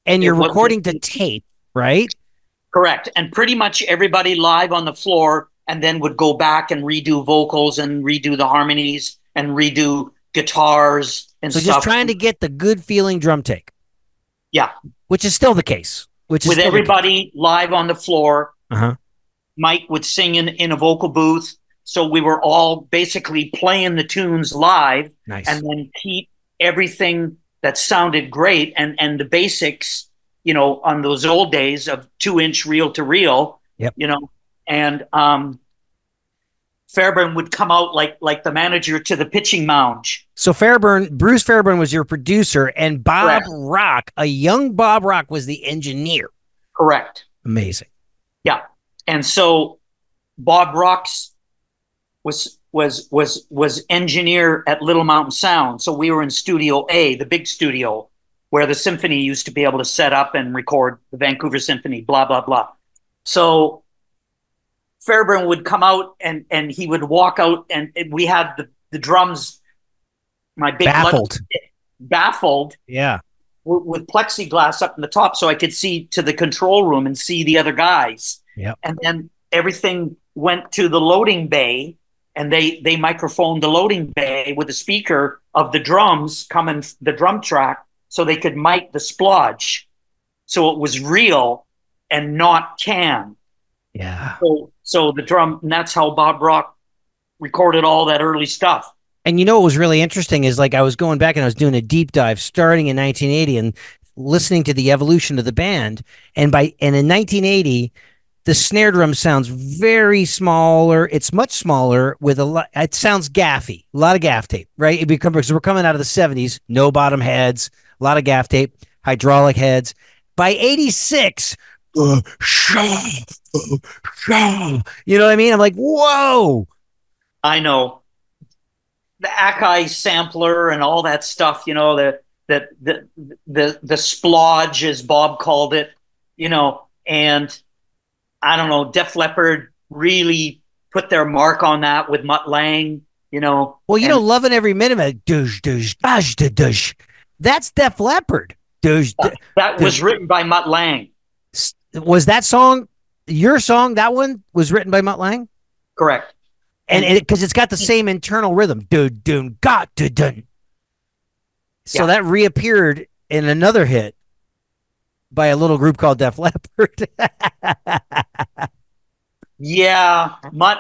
And you're recording to tape, right? Correct. And pretty much everybody live on the floor, and then would go back and redo vocals and redo the harmonies and redo guitars and so stuff. So just trying to get the good feeling drum take. Yeah. Which is still the case. Which is With everybody live on the floor. Uh-huh. Mike would sing in, in a vocal booth. So we were all basically playing the tunes live. Nice. And then keep everything that sounded great and, and the basics, you know, on those old days of two-inch reel-to-reel, yep. you know. And um, Fairburn would come out like like the manager to the pitching mound. So Fairburn, Bruce Fairburn was your producer, and Bob Correct. Rock, a young Bob Rock, was the engineer. Correct. Amazing. Yeah, and so Bob Rock's was was was was engineer at Little Mountain Sound. So we were in Studio A, the big studio where the symphony used to be able to set up and record the Vancouver Symphony. Blah blah blah. So Fairburn would come out and, and he would walk out, and, and we had the, the drums, my big baffled, baffled yeah, w with plexiglass up in the top, so I could see to the control room and see the other guys. Yep. And then everything went to the loading bay, and they they microphoned the loading bay with the speaker of the drums coming, the drum track, so they could mic the splodge, so it was real and not canned. Yeah. So, so the drum, and that's how Bob Rock recorded all that early stuff. And you know what was really interesting is, like, I was going back and I was doing a deep dive starting in nineteen eighty and listening to the evolution of the band. And by and in nineteen eighty, the snare drum sounds very smaller. It's much smaller with a lot. It sounds gaffy, a lot of gaff tape, right? It becomes, we're coming out of the seventies, no bottom heads, a lot of gaff tape, hydraulic heads. By eighty-six. Uh, shah, uh, shah. You know what I mean? I'm like, whoa. I know. The Akai sampler and all that stuff, you know, the the the the, the splodge, as Bob called it, you know, and I don't know, Def Leppard really put their mark on that with Mutt Lange, you know. Well, you know, loving every minute of douche, douche, douche, douche. That's Def Leppard. Douche, that, that douche. Was written by Mutt Lange. Was that song your song? That one was written by Mutt Lange, correct? And because it, it's got the same internal rhythm, do doon got do dun. So yeah. That reappeared in another hit by a little group called Def Leppard. Yeah, Mutt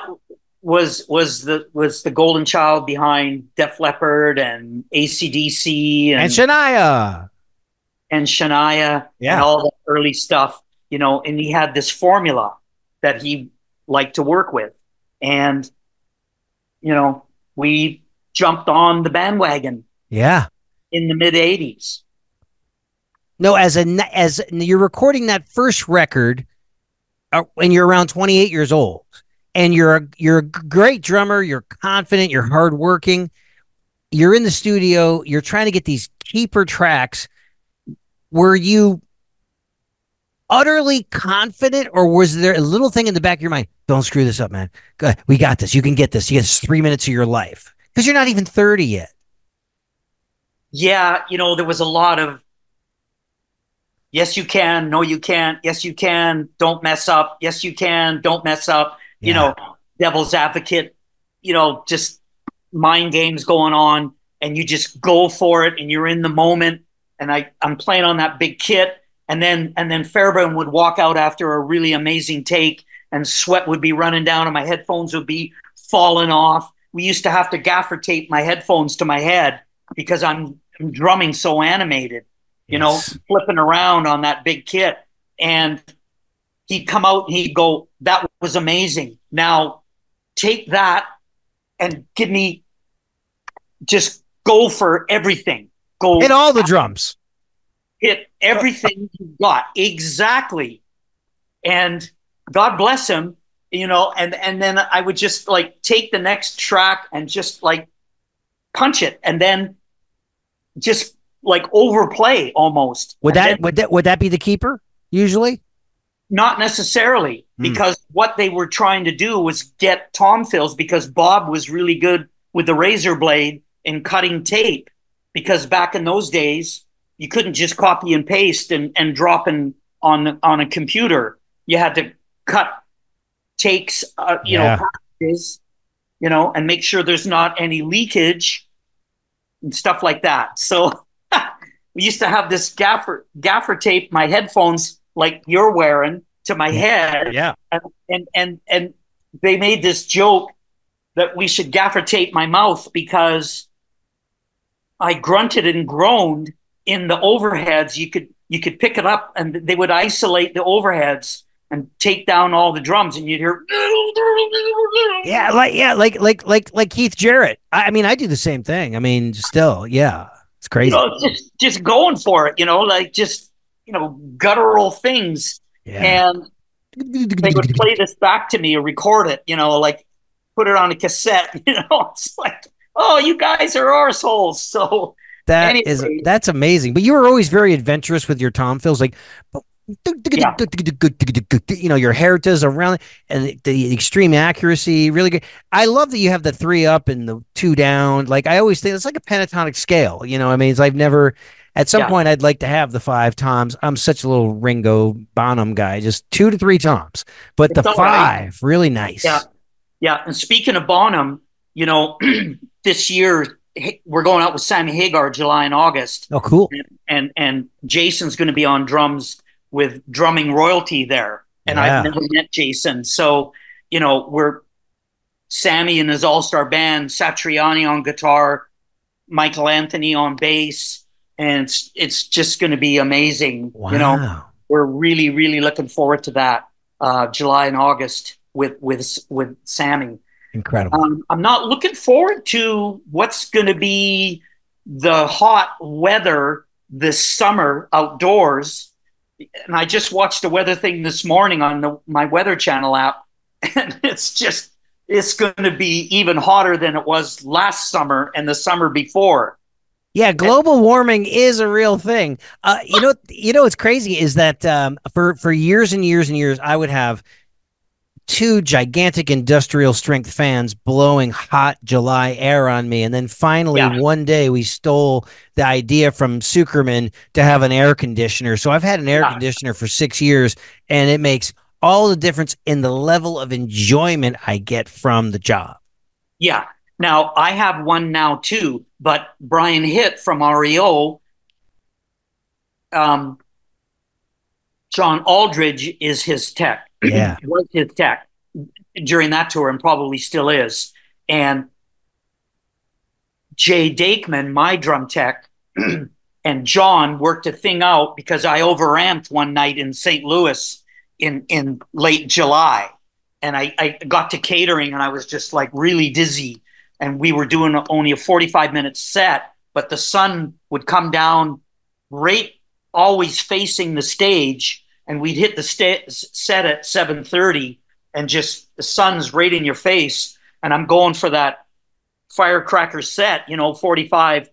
was was the was the golden child behind Def Leppard and A C D C and, and Shania and Shania yeah. and all the early stuff. You know, and he had this formula that he liked to work with. And, you know, we jumped on the bandwagon. Yeah. In the mid eighties. No, as a, as you're recording that first record uh, when you're around twenty-eight years old, and you're a, you're a great drummer, you're confident, you're hardworking, you're in the studio, you're trying to get these keeper tracks. Were you utterly confident, or was there a little thing in the back of your mind, don't screw this up, man, we got this, you can get this, you get three minutes of your life, because you're not even thirty yet? Yeah, you know, there was a lot of yes you can, no you can't, yes you can, don't mess up, yes you can, don't mess up, yeah. You know, devil's advocate, you know, just mind games going on, and you just go for it, and you're in the moment, and I, I'm playing on that big kit. And then and then Fairburn would walk out after a really amazing take, and sweat would be running down, and my headphones would be falling off. We used to have to gaffer tape my headphones to my head because I'm, I'm drumming so animated, you yes. know, flipping around on that big kit. And he'd come out and he'd go, that was amazing. Now take that and give me, just go for everything. Go hit all the drums. Hit everything you got. Exactly. And God bless him, you know, and, and then I would just like take the next track and just like punch it. And then just like overplay almost. Would that, would that, would that be the keeper usually? Not necessarily, because mm. what they were trying to do was get tom fills, because Bob was really good with the razor blade and cutting tape, because back in those days you couldn't just copy and paste and, and drop in on on a computer. You had to cut takes, uh, you yeah. know, practices, you know, and make sure there's not any leakage and stuff like that. So we used to have this gaffer gaffer tape, my headphones like you're wearing, to my head. Yeah. And, and, and, and they made this joke that we should gaffer tape my mouth because I grunted and groaned in the overheads. You could, you could pick it up, and they would isolate the overheads and take down all the drums, and you'd hear, yeah, like yeah, like like like like Keith Jarrett. I, I mean, I do the same thing. I mean, still, yeah, it's crazy. You know, just just going for it, you know, like just you know, guttural things, yeah. And they would play this back to me or record it, you know, like put it on a cassette. You know, it's like, oh, you guys are arseholes. So that anyway. is that's amazing. But you were always very adventurous with your tom fills, like. Yeah. You know, your heritage around and the, the extreme accuracy, really good. I love that you have the three up and the two down. Like I always think it's like a pentatonic scale. You know, I mean, it's, I've never. At some yeah. point, I'd like to have the five toms. I'm such a little Ringo Bonham guy, just two to three toms, but it's the five, right. really nice. Yeah, yeah. And speaking of Bonham, you know, this year we're going out with Sammy Hagar, July and August. Oh, cool. And and, and Jason's going to be on drums with Drumming Royalty there, and yeah. I've never met Jason. So, you know, we're Sammy and his all-star band, Satriani on guitar, Michael Anthony on bass, and it's, it's just going to be amazing. Wow. You know, we're really, really looking forward to that, uh, July and August with, with, with Sammy. Incredible. Um, I'm not looking forward to what's going to be the hot weather this summer outdoors. And I just watched the weather thing this morning on the, my Weather Channel app, and it's just, it's going to be even hotter than it was last summer and the summer before. Yeah, global and warming is a real thing. Uh, you know, you know what's crazy is that um, for for years and years and years, I would have two gigantic industrial strength fans blowing hot July air on me. And then finally yeah. one day we stole the idea from Sukerman to have an air conditioner. So I've had an air yeah. conditioner for six years and it makes all the difference in the level of enjoyment I get from the job. Yeah. Now I have one now too, but Brian Hitt from R E O, um, John Aldridge is his tech. Yeah, was his tech during that tour and probably still is. And Jay Dakeman, my drum tech, and John worked a thing out because I overamped one night in Saint Louis in, in late July. And I, I got to catering and I was just like really dizzy. And we were doing only a forty-five minute set, but the sun would come down right, always facing the stage. And we'd hit the st- set at seven thirty and just the sun's right in your face. And I'm going for that firecracker set, you know, forty-five,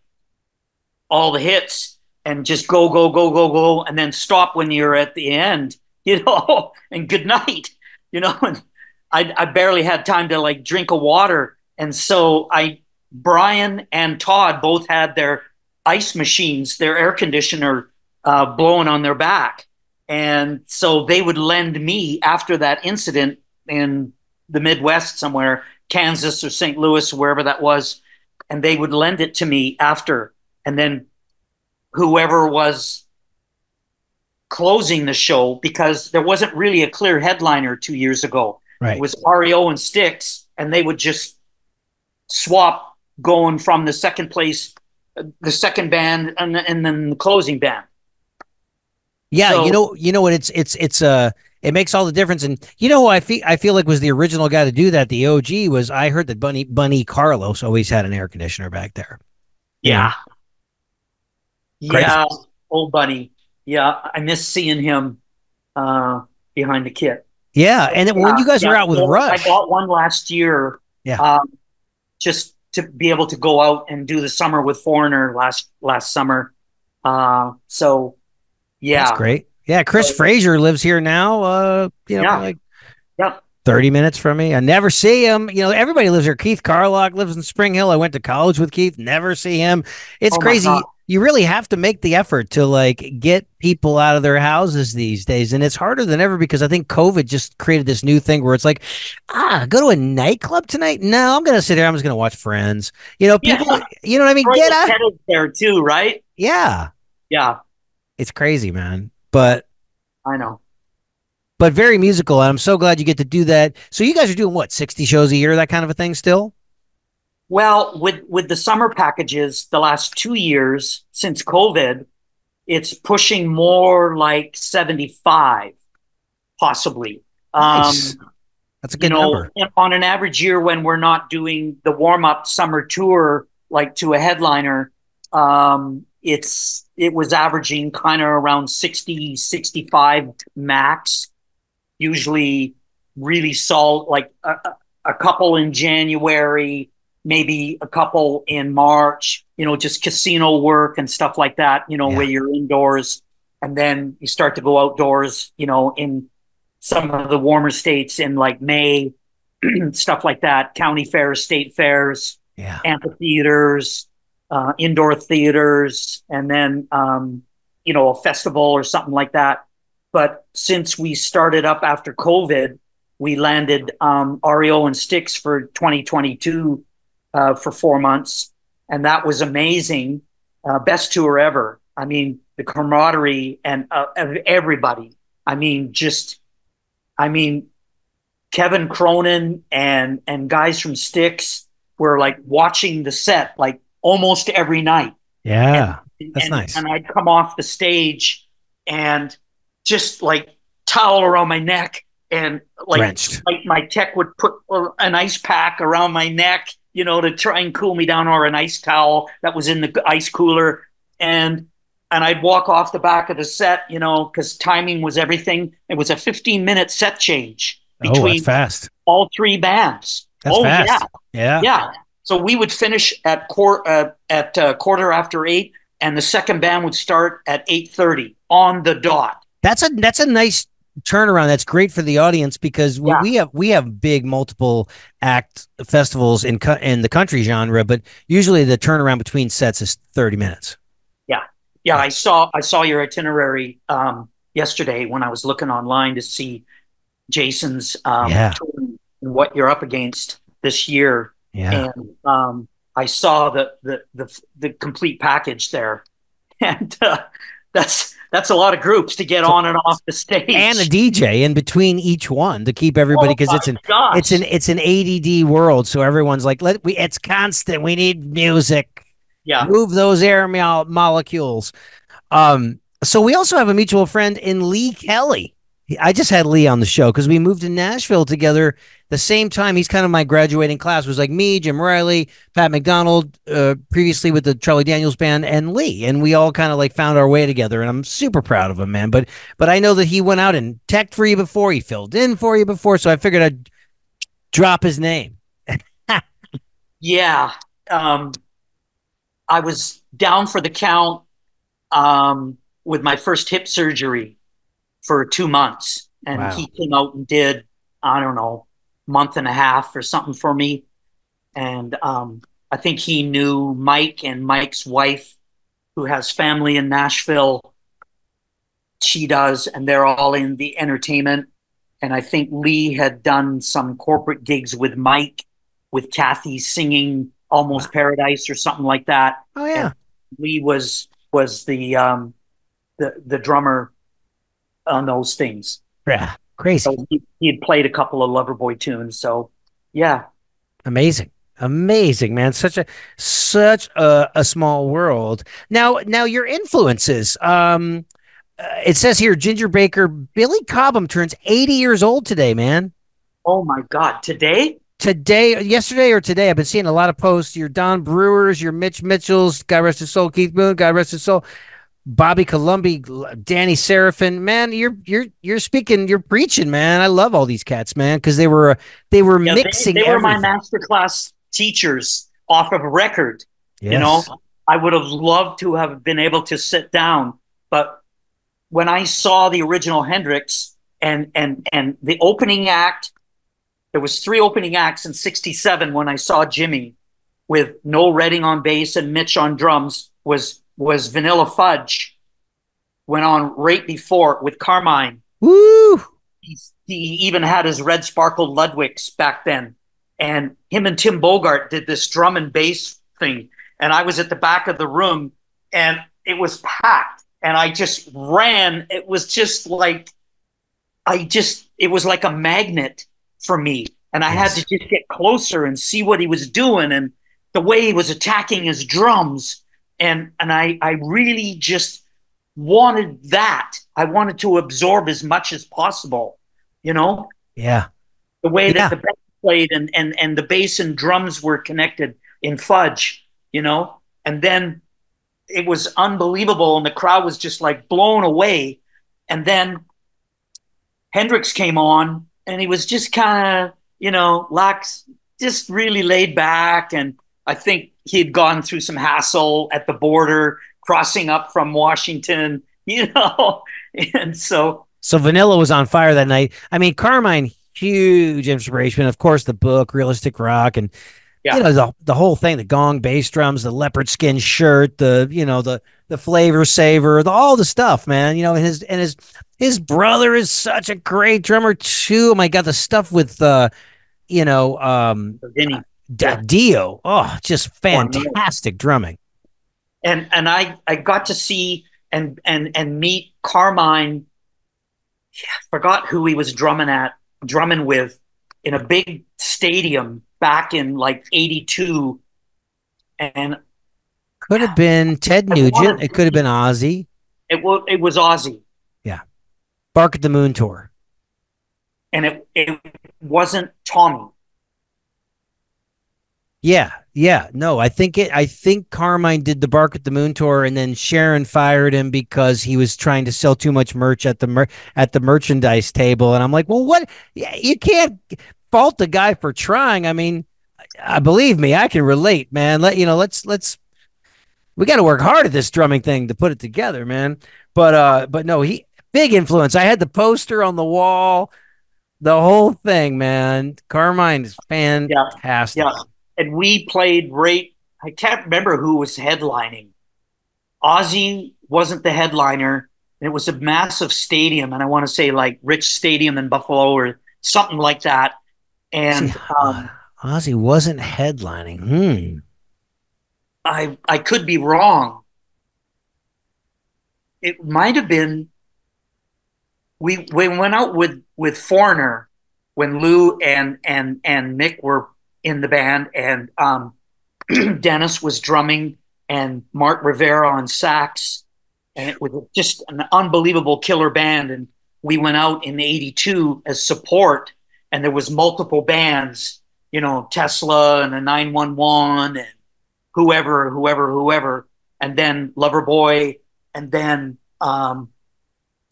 all the hits, and just go, go, go, go, go, and then stop when you're at the end, you know, and good night, you know. And I, I barely had time to like drink a water. And so I, Brian and Todd both had their ice machines, their air conditioner uh, blowing on their back. And so they would lend me after that incident in the Midwest somewhere, Kansas or Saint Louis, wherever that was, and they would lend it to me after. And then whoever was closing the show, because there wasn't really a clear headliner two years ago. Right. It was R E O and Styx, and they would just swap going from the second place, the second band, and, and then the closing band. Yeah, so, you know, you know what? It's it's it's uh, it makes all the difference. And you know, who I feel I feel like was the original guy to do that. The O G was. I heard that Bunny Bunny Carlos always had an air conditioner back there. Yeah, yeah, yeah. Old Bunny. Yeah, I miss seeing him uh, behind the kit. Yeah, and then when yeah, you guys yeah, were out with yeah, Rush, I got one last year. Yeah, um, just to be able to go out and do the summer with Foreigner last last summer. Uh, so, yeah. That's great. Yeah, Chris so, Fraser lives here now. Uh, you know, yeah. Like yeah. thirty minutes from me. I never see him. You know, everybody lives here. Keith Carlock lives in Spring Hill. I went to college with Keith. Never see him. It's oh crazy. You really have to make the effort to like get people out of their houses these days. And it's harder than ever because I think COVID just created this new thing where it's like, ah, go to a nightclub tonight? No, I'm going to sit here. I'm just going to watch Friends. You know, people, yeah. you know what I mean? Right, get out there too, right? Yeah. Yeah. It's crazy, man. But I know, but very musical. And I'm so glad you get to do that. So you guys are doing what? sixty shows a year, that kind of a thing still? Well, with, with the summer packages, the last two years since COVID, it's pushing more like seventy-five, possibly. Nice. Um, That's a good you know, number. On an average year when we're not doing the warm-up summer tour, like to a headliner, um, it's it was averaging kind of around sixty, sixty-five max, usually really solid, like a, a couple in January, maybe a couple in March, you know, just casino work and stuff like that, you know, yeah. where you're indoors and then you start to go outdoors, you know, in some of the warmer states in like May, stuff like that, county fairs, state fairs, yeah. amphitheaters, uh, indoor theaters, and then, um, you know, a festival or something like that. But since we started up after COVID, we landed um, R E O and Styx for twenty twenty-two Uh, for four months, and that was amazing. Uh, best tour ever. I mean, the camaraderie and uh, everybody. I mean, just, I mean, Kevin Cronin and and guys from Styx were like watching the set like almost every night. Yeah, and, that's and, nice. And I'd come off the stage and just like towel around my neck and like, like my tech would put an ice pack around my neck, you know, to try and cool me down, or an ice towel that was in the ice cooler. And and I'd walk off the back of the set, you know, because timing was everything. It was a fifteen-minute set change between oh, that's fast. all three bands. That's oh, fast. Yeah. yeah. Yeah. So we would finish at, quor- uh, at uh, quarter after eight, and the second band would start at eight thirty on the dot. That's a That's a nice turnaround. That's great for the audience because yeah. we have we have big multiple act festivals in co- in the country genre, but usually the turnaround between sets is thirty minutes. Yeah, yeah. I saw I saw your itinerary um, yesterday when I was looking online to see Jason's um, yeah. tour and what you're up against this year. Yeah, and um, I saw the, the the the complete package there, and uh, that's. That's a lot of groups to get so, on and off the stage, and a D J in between each one to keep everybody because oh it's an gosh. it's an it's an A D D world. So everyone's like, let we it's constant. We need music. Yeah, move those air mo- molecules. Um, so we also have a mutual friend in Lee Kelly. I just had Lee on the show because we moved to Nashville together the same time. He's kind of my graduating class. It was like me, Jim Riley, Pat McDonald, uh, previously with the Charlie Daniels Band, and Lee. And we all kind of like found our way together, and I'm super proud of him, man. But but I know that he went out and teched for you before. He filled in for you before, so I figured I'd drop his name. yeah. Um, I was down for the count um, with my first hip surgery for two months. And wow. he came out and did, I don't know, month and a half or something for me. And um, I think he knew Mike and Mike's wife, who has family in Nashville. She does, and they're all in the entertainment. And I think Lee had done some corporate gigs with Mike, with Kathy singing Almost Paradise or something like that. Oh, yeah. And Lee was was the, um, the, the drummer on those things. Yeah, crazy. So he, he had played a couple of Loverboy tunes, so yeah. Amazing. Amazing, man. Such a such a, a small world. Now now your influences. Um uh, it says here Ginger Baker, Billy Cobham turns eighty years old today, man. Oh my God, today? Today, yesterday or today, I've been seeing a lot of posts. Your Don Brewers, your Mitch Mitchells, God rest his soul, Keith Moon, God rest his soul. Bobby Columbi, Danny Seraphin, man, you're you're you're speaking, you're preaching, man. I love all these cats, man, because they were they were yeah, mixing. They, they were my masterclass teachers. off of record. Yes. You know, I would have loved to have been able to sit down, but when I saw the original Hendrix and and and the opening act, there was three opening acts in sixty-seven when I saw Jimmy, with Noel Redding on bass and Mitch on drums, was was Vanilla Fudge. Went on right before with Carmine. Woo! He, he even had his red sparkled Ludwigs back then, and him and Tim Bogart did this drum and bass thing. And I was at the back of the room, and it was packed. And I just ran. It was just like, I just, it was like a magnet for me. And I yes. had to just get closer and see what he was doing and the way he was attacking his drums. And and I, I really just wanted that. I wanted to absorb as much as possible, you know? Yeah. The way yeah. that the band played and, and, and the bass and drums were connected in Fudge, you know? And then it was unbelievable, and the crowd was just like blown away. And then Hendrix came on, and he was just kind of, you know, lax, just really laid back. And I think he had gone through some hassle at the border, crossing up from Washington, you know. And so, so Vanilla was on fire that night. I mean, Carmine, huge inspiration. Of course, the book, Realistic Rock, and yeah. you know, the, the whole thing, the gong, bass drums, the leopard skin shirt, the, you know, the, the flavor saver, the, all the stuff, man, you know, and his, and his, his brother is such a great drummer too. Oh my God, the stuff with, uh, you know, um, Vinny. Da- Dio. Oh, just fantastic drumming. And, and I, I got to see and, and, and meet Carmine. Yeah, forgot who he was drumming at, drumming with in a big stadium back in like eighty-two, and could have been Ted Nugent. It could have been Ozzy. It was it was Ozzy. Yeah, Bark at the Moon tour. And it it wasn't Tommy. Yeah, yeah. No, I think it. I think Carmine did the Bark at the Moon tour, and then Sharon fired him because he was trying to sell too much merch at the mer- at the merchandise table. And I'm like, well, what? You can't fault the guy for trying. I mean, I, I believe me, I can relate, man. Let you know, let's let's we got to work hard at this drumming thing to put it together, man. But uh, but no, he big influence. I had the poster on the wall, the whole thing, man. Carmine is fantastic. Yeah, yeah. And we played right. I can't remember who was headlining. Ozzy wasn't the headliner, and it was a massive stadium, and I want to say like Rich Stadium in Buffalo or something like that. And See, um, Ozzy wasn't headlining. Hmm. I I could be wrong. It might have been. We we went out with with Foreigner when Lou and and and Mick were in the band, and um, Dennis was drumming, and Mark Rivera on sax, and it was just an unbelievable killer band. And we went out in eighty-two as support. And there was multiple bands, you know, Tesla and a nine one one and whoever, whoever, whoever. And then Loverboy and then um,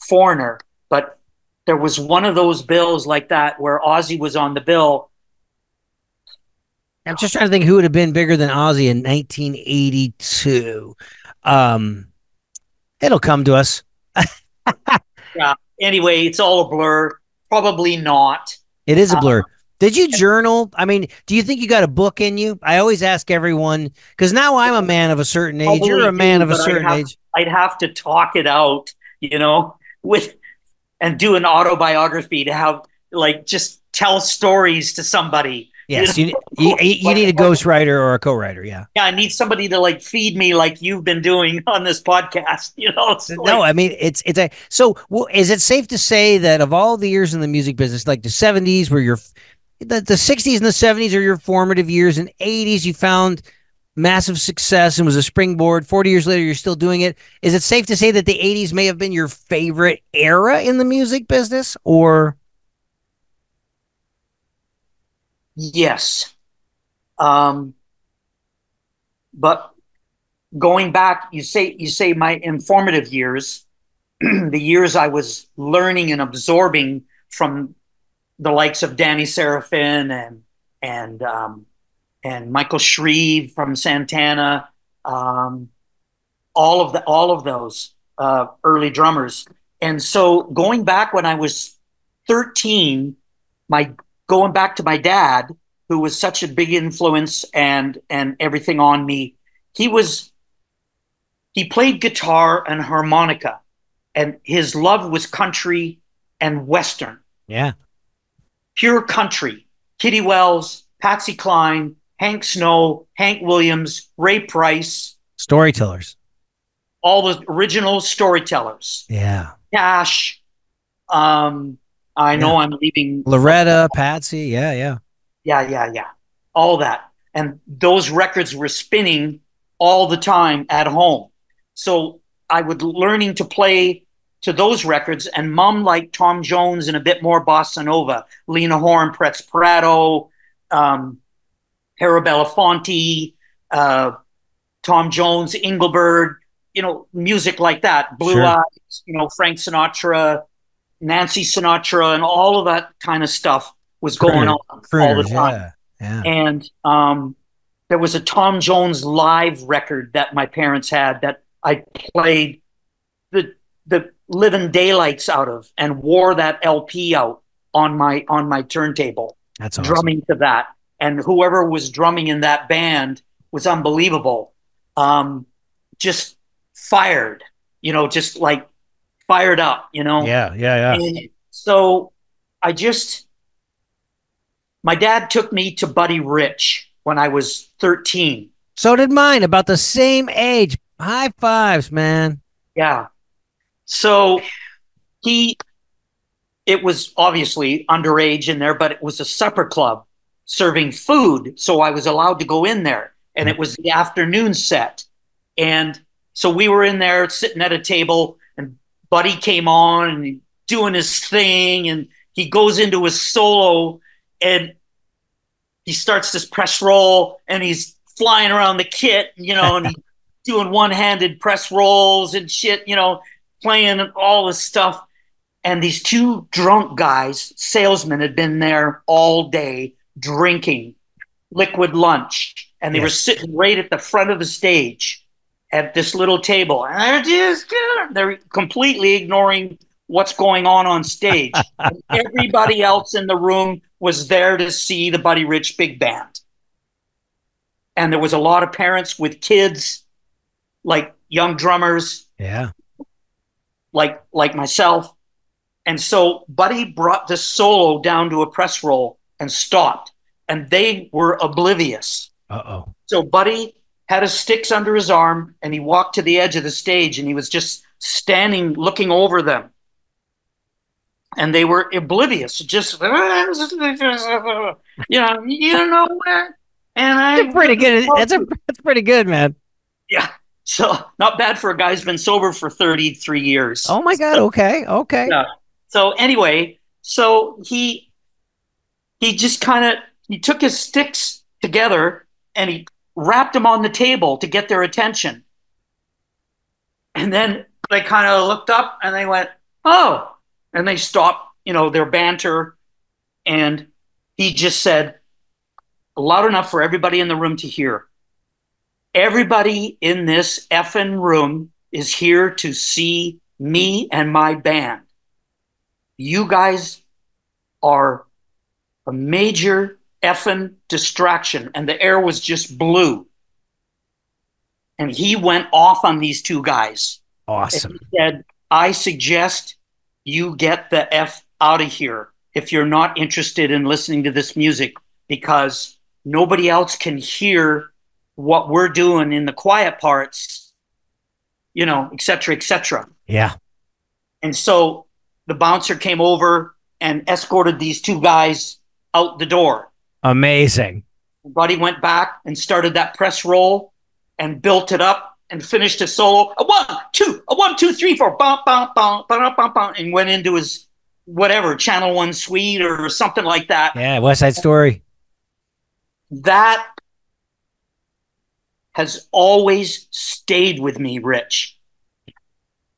Foreigner. But there was one of those bills like that where Ozzy was on the bill. I'm just trying to think who would have been bigger than Ozzy in nineteen eighty-two. Um, it'll come to us. Yeah. Anyway, it's all a blur. Probably not. It is a blur. Did you journal? I mean, do you think you got a book in you? I always ask everyone, because now I'm a man of a certain age. Probably You're a man do, of a certain I'd have, age. I'd have to talk it out, you know, with and do an autobiography to have, like, just tell stories to somebody. Yes, you know? you, you, you need a ghostwriter or a co-writer, yeah. Yeah, I need somebody to, like, feed me like you've been doing on this podcast, you know? It's no, like, I mean, it's it's a... So well, is it safe to say that of all the years in the music business, like the seventies were your... The, the sixties and the seventies are your formative years, and eighties you found massive success and was a springboard. forty years later, you're still doing it. Is it safe to say that the eighties may have been your favorite era in the music business, or... Yes. Um, but going back, you say you say my informative years, the years I was learning and absorbing from the likes of Danny Serafin and and um, and Michael Shreve from Santana, um, all of the all of those uh, early drummers. And so going back when I was thirteen, my going back to my dad, who was such a big influence and and everything on me, he was he played guitar and harmonica, and his love was country and Western. Yeah. Pure country. Kitty Wells, Patsy Cline, Hank Snow, Hank Williams, Ray Price. Storytellers. All the original storytellers. Yeah. Cash. Um, I yeah. know I'm leaving. Loretta, Patsy. Yeah, yeah. Yeah, yeah, yeah. All that. And those records were spinning all the time at home. So I would learning to play to those records, and Mom liked Tom Jones and a bit more bossa nova, Lena Horne, Pretz Prado, um, Hera Belafonte, uh, Tom Jones, Engelbert, you know, music like that, Blue sure. Eyes, you know, Frank Sinatra, Nancy Sinatra, and all of that kind of stuff was Critter, going on Critters, all the time. Yeah, yeah. And um, there was a Tom Jones live record that my parents had that I played the the living daylights out of and wore that L P out on my on my turntable. That's awesome. Drumming to that, and whoever was drumming in that band was unbelievable. Um, just fired, you know, just like fired up, you know. Yeah, yeah, yeah. And so I just, my dad took me to Buddy Rich when I was thirteen. So did mine, about the same age. High fives, man. Yeah. So he, it was obviously underage in there, but it was a supper club serving food. So I was allowed to go in there, and it was the afternoon set. And so we were in there sitting at a table, and Buddy came on and doing his thing, and he goes into his solo and he starts this press roll, and he's flying around the kit, you know, and he's doing one-handed press rolls and shit, you know, playing and all this stuff. And these two drunk guys, salesmen, had been there all day drinking liquid lunch. And they yes. were sitting right at the front of the stage at this little table. And they're just, they're completely ignoring what's going on on stage. And everybody else in the room was there to see the Buddy Rich Big Band. And there was a lot of parents with kids, like young drummers. Yeah. Like, like myself. And so Buddy brought this solo down to a press roll and stopped, and they were oblivious. Uh-oh. So Buddy had his sticks under his arm, and he walked to the edge of the stage, and he was just standing, looking over them. And they were oblivious, just, you know, you know what? And I that's pretty good. That's a, that's pretty good, man. Yeah. So not bad for a guy who's been sober for thirty-three years. Oh my God. So, okay. Okay. Yeah. So anyway, so he, he just kind of, he took his sticks together and he wrapped them on the table to get their attention. And then they kind of looked up and they went, oh, and they stopped, you know, their banter. And he just said loud enough for everybody in the room to hear, "Everybody in this effing room is here to see me and my band. You guys are a major effing distraction." And the air was just blue. And he went off on these two guys. Awesome. And he said, "I suggest you get the F out of here if you're not interested in listening to this music, because nobody else can hear what we're doing in the quiet parts, you know, et cetera, et cetera." Yeah. And so the bouncer came over and escorted these two guys out the door. Amazing. Buddy went back and started that press roll and built it up and finished a solo. A one, two, a one, two, three, four, bum, bum, bum, bum, bum, bum, and went into his whatever, Channel One Suite or something like that. Yeah, West Side Story. That has always stayed with me, Rich.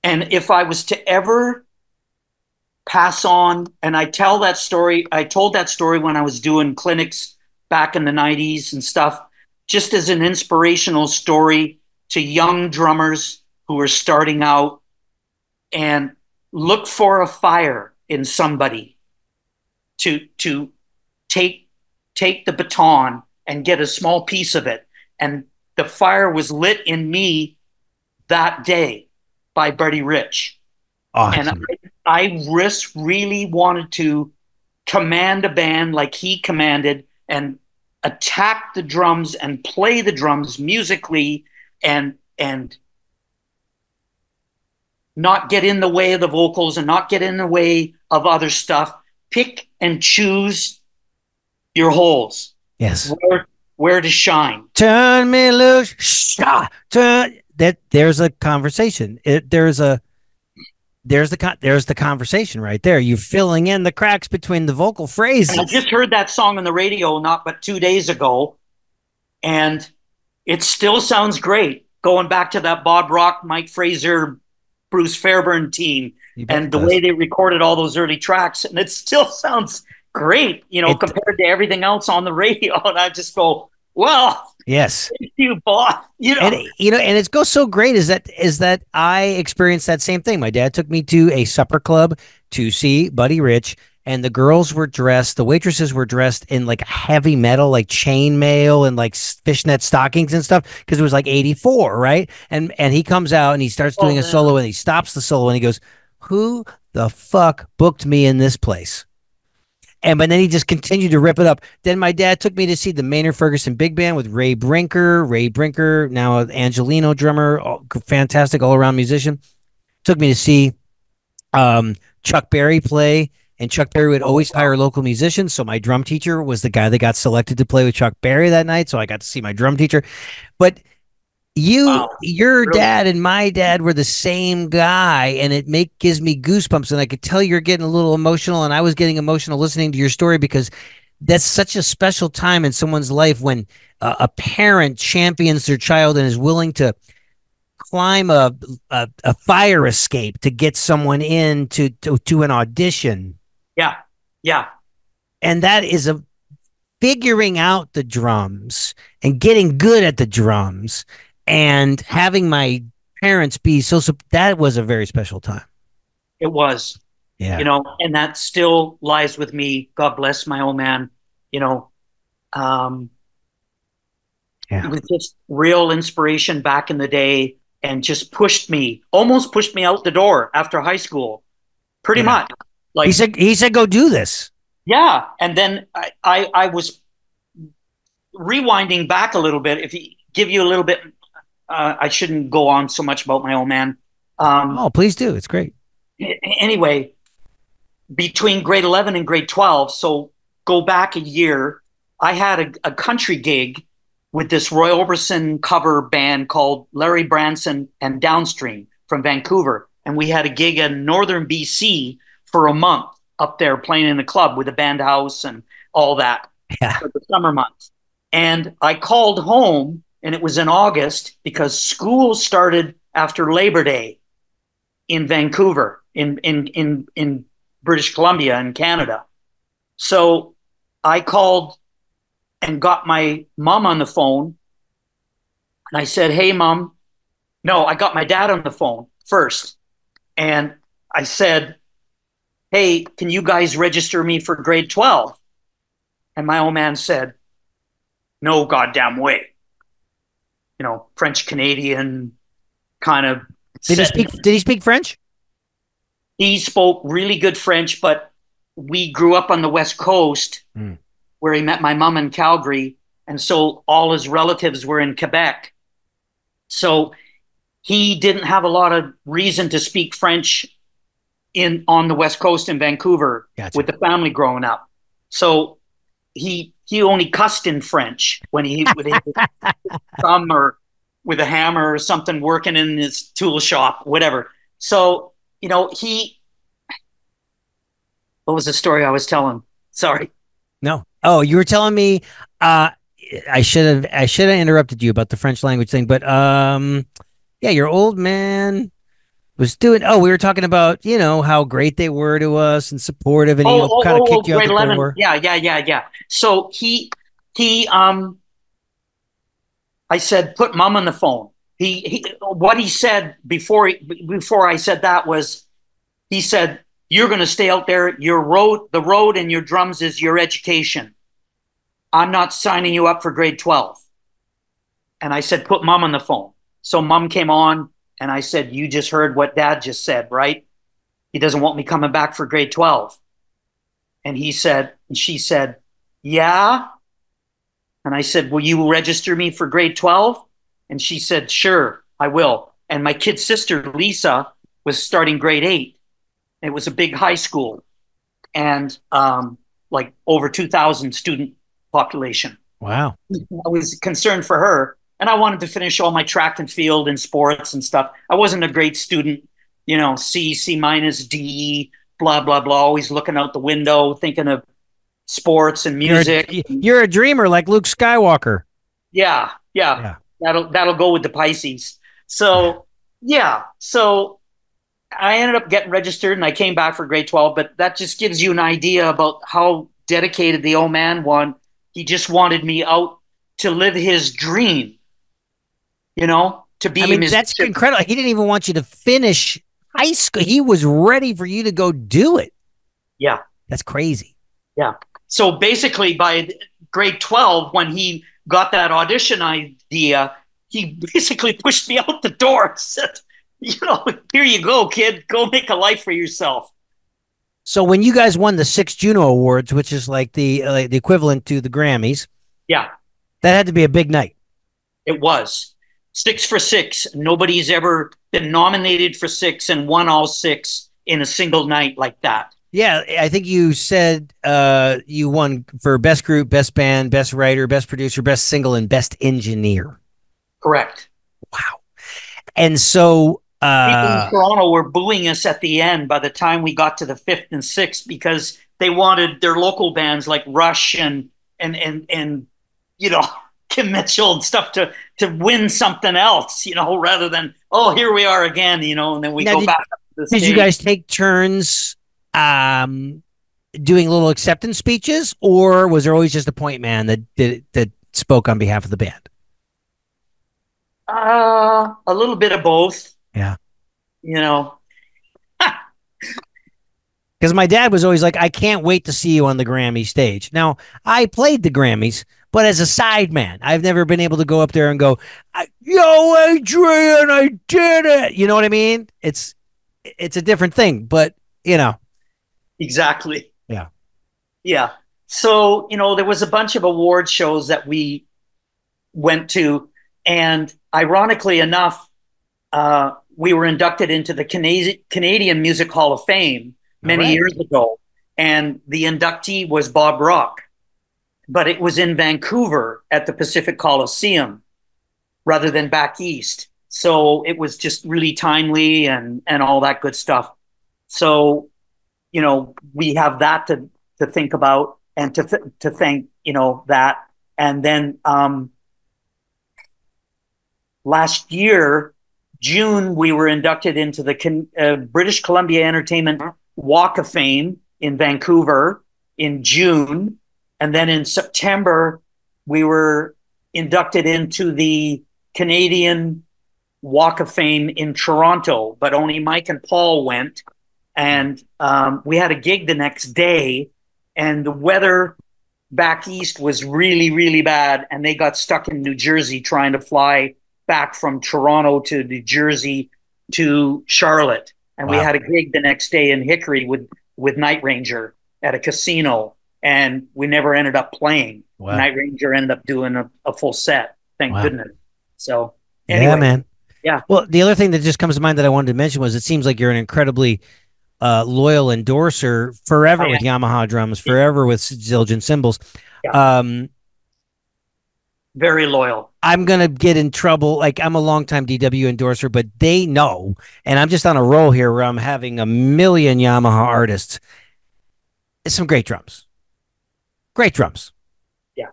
And if I was to ever pass on, and I tell that story, I told that story when I was doing clinics back in the nineties and stuff, just as an inspirational story to young drummers who are starting out, and look for a fire in somebody to to take take the baton and get a small piece of it. And the fire was lit in me that day by Buddy Rich. Awesome. And I, I risk really wanted to command a band like he commanded and attack the drums and play the drums musically and and not get in the way of the vocals and not get in the way of other stuff. Pick and choose your holes. Yes. Where, where to shine. Turn me loose. Shah. Turn. That there's a conversation. It, there's a there's the there's the conversation right there. You're filling in the cracks between the vocal phrases. And I just heard that song on the radio not but two days ago, and it still sounds great. Going back to that Bob Rock, Mike Fraser, Bruce Fairburn team, and the does. way they recorded all those early tracks, and it still sounds great, you know, it, compared to everything else on the radio. And I just go, well, yes, you bought, you know, and, you know, and it goes so great. Is that is that I experienced that same thing. My dad took me to a supper club to see Buddy Rich, and the girls were dressed, the waitresses were dressed in like heavy metal, like chain mail and like fishnet stockings and stuff, because it was like eighty-four, right? And and he comes out and he starts doing oh, a man. solo, and he stops the solo and he goes, "Who the fuck booked me in this place?" And but then he just continued to rip it up. Then my dad took me to see the Maynard Ferguson Big Band with Ray Brinker. Ray Brinker, now an Angelino drummer, all, fantastic all-around musician. Took me to see um, Chuck Berry play. And Chuck Berry would always hire local musicians. So my drum teacher was the guy that got selected to play with Chuck Berry that night. So I got to see my drum teacher. But you, wow, your really? dad and my dad were the same guy, and it make gives me goosebumps. And I could tell you're getting a little emotional, and I was getting emotional listening to your story, because that's such a special time in someone's life when uh, a parent champions their child and is willing to climb a, a, a fire escape to get someone in to, to, to an audition. Yeah, yeah. And that is a figuring out the drums and getting good at the drums and having my parents be so, so that was a very special time. It was. Yeah. You know, and that still lies with me. God bless my old man. You know, um, yeah. It was just real inspiration back in the day, and just pushed me, almost pushed me out the door after high school, pretty yeah. much. Like, he said, he said, go do this. Yeah. And then I, I, I was rewinding back a little bit. If you give you a little bit, uh, I shouldn't go on so much about my old man. Um, oh, please do. It's great. Anyway, between grade eleven and grade twelve, so go back a year, I had a, a country gig with this Roy Orbison cover band called Larry Branson and Downstream from Vancouver. And we had a gig in northern B C for a month up there, playing in the club with a band house and all that yeah. for the summer months. And I called home, and it was in August, because school started after Labor Day in Vancouver, in, in, in, in British Columbia in Canada. So I called and got my mom on the phone, and I said, hey, mom. No, I got my dad on the phone first. And I said, hey, can you guys register me for grade twelve? And my old man said, no goddamn way. You know, French Canadian kind of. Did he speak, did he speak French? He spoke really good French, but we grew up on the West Coast mm. where he met my mom in Calgary. And so all his relatives were in Quebec. So he didn't have a lot of reason to speak French in on the West Coast in Vancouver gotcha. with the family growing up. So he he only cussed in French when he with his thumb or with a hammer or something working in his tool shop, whatever. So, you know, he what was the story I was telling? Sorry. No. Oh, you were telling me uh I should have I should have interrupted you about the French language thing, but um yeah, your old man was doing, oh, we were talking about, you know, how great they were to us and supportive, and oh, he oh, kind of oh, kicked oh, you out the door. Yeah, yeah, yeah, yeah. So he, he, um, I said, put mom on the phone. He, he, what he said before he, before I said that was, he said, "You're going to stay out there. Your road, the road, and your drums is your education. I'm not signing you up for grade twelve." And I said, "Put mom on the phone." So mom came on, and I said, "You just heard what dad just said, right? He doesn't want me coming back for grade twelve." And he said, and she said, "Yeah." And I said, "Will you register me for grade twelve?" And she said, "Sure, I will." And my kid sister, Lisa, was starting grade eight. It was a big high school, and um, like over two thousand student population. Wow. I was concerned for her, and I wanted to finish all my track and field and sports and stuff. I wasn't a great student, you know, C, C minus, D, blah, blah, blah, always looking out the window, thinking of sports and music. You're a, you're a dreamer like Luke Skywalker. Yeah, yeah. Yeah. That'll, that'll go with the Pisces. So, yeah. So I ended up getting registered, and I came back for grade twelve, but that just gives you an idea about how dedicated the old man was. He just wanted me out to live his dream, you know, to be. I mean, that's incredible. He didn't even want you to finish high school. He was ready for you to go do it. Yeah. That's crazy. Yeah. So basically by grade twelve, when he got that audition idea, he basically pushed me out the door and said, "You know, here you go, kid. Go make a life for yourself." So when you guys won the six Juno Awards, which is like the uh, the equivalent to the Grammys. Yeah. That had to be a big night. It was. Six for six. Nobody's ever been nominated for six and won all six in a single night like that. Yeah, I think you said uh, you won for best group, best band, best writer, best producer, best single, and best engineer. Correct. Wow. And so Uh, people in Toronto were booing us at the end by the time we got to the fifth and sixth, because they wanted their local bands like Rush and and and and you know, Kim Mitchell and stuff to to win something else, you know, rather than, "Oh, here we are again," you know, and then we now go did, back up to the stage. Did you guys take turns um, doing little acceptance speeches, or was there always just a point man that did, that spoke on behalf of the band? Uh, a little bit of both. Yeah. You know, because my dad was always like, "I can't wait to see you on the Grammy stage." Now, I played the Grammys, but as a sideman, I've never been able to go up there and go, "Yo, Adrian, I did it." You know what I mean? It's, it's a different thing, but you know. Exactly. Yeah. Yeah. So, you know, there was a bunch of award shows that we went to, and ironically enough, uh, we were inducted into the Cana Canadian Music Hall of Fame many right. years ago. And the inductee was Bob Rock, but it was in Vancouver at the Pacific Coliseum rather than back east. So it was just really timely and, and all that good stuff. So, you know, we have that to, to think about and to, th to think, you know, that. And then, um, last year, June, we were inducted into the uh, British Columbia Entertainment Walk of Fame in Vancouver in June. And then in September, we were inducted into the Canadian Walk of Fame in Toronto, but only Mike and Paul went. And um, we had a gig the next day, and the weather back east was really, really bad. And they got stuck in New Jersey trying to fly back from Toronto to New Jersey to Charlotte. And wow. we had a gig the next day in Hickory with, with Night Ranger at a casino, and we never ended up playing. Wow. Night Ranger ended up doing a, a full set. Thank wow. goodness. So anyway, yeah, man. Yeah. Well, the other thing that just comes to mind that I wanted to mention was, it seems like you're an incredibly uh, loyal endorser, forever oh, yeah. with Yamaha drums, forever yeah. with Zildjian cymbals. Yeah. Um, Very loyal. I'm going to get in trouble. Like, I'm a longtime D W endorser, but they know. And I'm just on a roll here where I'm having a million Yamaha artists. It's some great drums. Great drums. Yeah.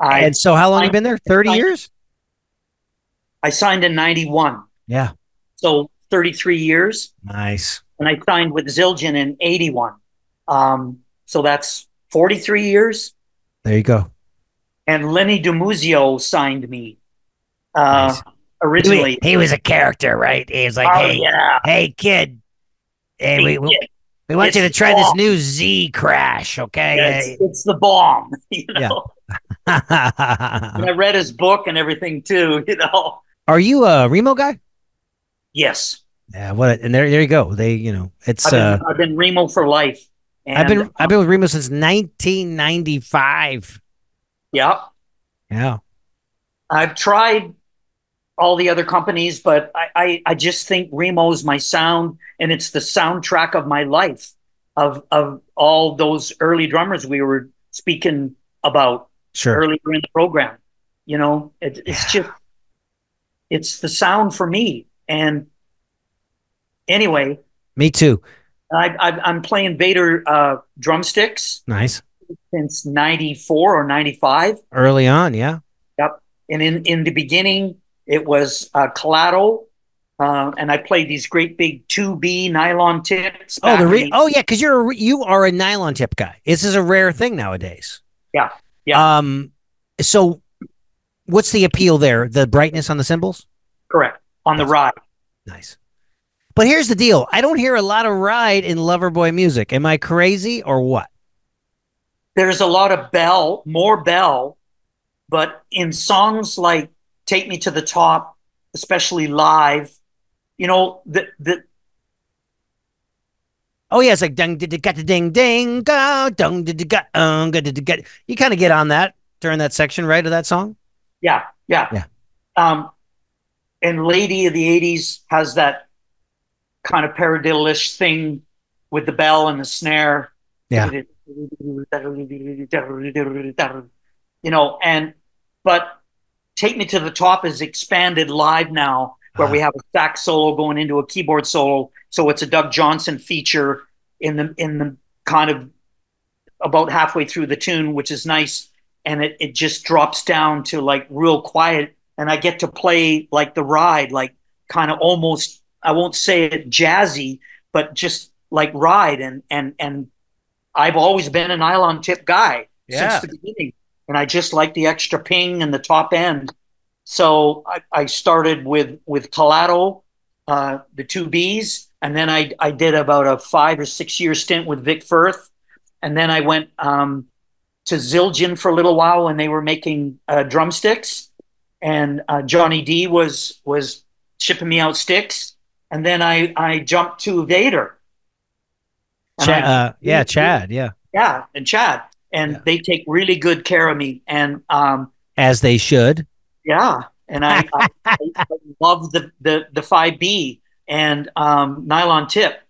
I, and so how long I, have you been there? thirty I, years? I signed in ninety-one. Yeah. So thirty-three years. Nice. And I signed with Zildjian in eighty-one. Um, so that's forty-three years. There you go. And Lenny DiMuzio signed me. Uh, nice. Originally, he, he was a character, right? He was like, oh, "Hey, yeah. hey, kid, hey, hey we, we, kid. we want it's you to try this new Z Crash, okay? Yeah, it's, hey. it's the bomb, you know." Yeah. And I read his book and everything too, you know. Are you a Remo guy? Yes. Yeah. What? And there, there you go. They, you know, it's. I've been, uh, I've been Remo for life. And, I've been, um, I've been with Remo since nineteen ninety-five. Yeah. Yeah. I've tried all the other companies, but I, I, I just think Remo's my sound, and it's the soundtrack of my life, of of all those early drummers we were speaking about sure. earlier in the program. You know, it, it's yeah. just, it's the sound for me. And anyway. Me too. I, I, I'm playing Vader uh, drumsticks. Nice. Since ninety-four or ninety-five. Early on, yeah. Yep. And in, in the beginning, it was uh, Collateral, uh, and I played these great big two B nylon tips. Oh, the re oh yeah, because you're a you are a nylon tip guy. This is a rare thing nowadays. Yeah, yeah. Um, so what's the appeal there? The brightness on the cymbals? Correct on That's the ride. Nice. But here's the deal: I don't hear a lot of ride in Loverboy music. Am I crazy or what? There's a lot of bell, more bell, but in songs like Take Me to the Top, especially live, you know, the, the. Oh yeah. It's like, ding, ding, ding, ding, go, ding, ding, ding. You kind of get on that during that section, right? Of that song. Yeah. Yeah. Yeah. Um, and Lady of the eighties has that kind of paradiddle-ish thing with the bell and the snare. Yeah. You know, and, but, Take Me to the Top is expanded live now, where uh, we have a sax solo going into a keyboard solo. So it's a Doug Johnson feature in the in the kind of about halfway through the tune, which is nice. And it, it just drops down to like real quiet. And I get to play like the ride, like kind of almost, I won't say it jazzy, but just like ride. And and and I've always been a nylon tip guy yeah. since the beginning. And I just like the extra ping and the top end. So I, I started with, with Collateral, uh, the two Bs. And then I, I did about a five or six year stint with Vic Firth. And then I went um, to Zildjian for a little while when they were making uh, drumsticks. And uh, Johnny D was was shipping me out sticks. And then I, I jumped to Vader. Ch I, uh, yeah, Chad, yeah. Yeah, and Chad. And yeah. they take really good care of me, and um, as they should. Yeah, and I, I, I love the the the five B and um, nylon tip,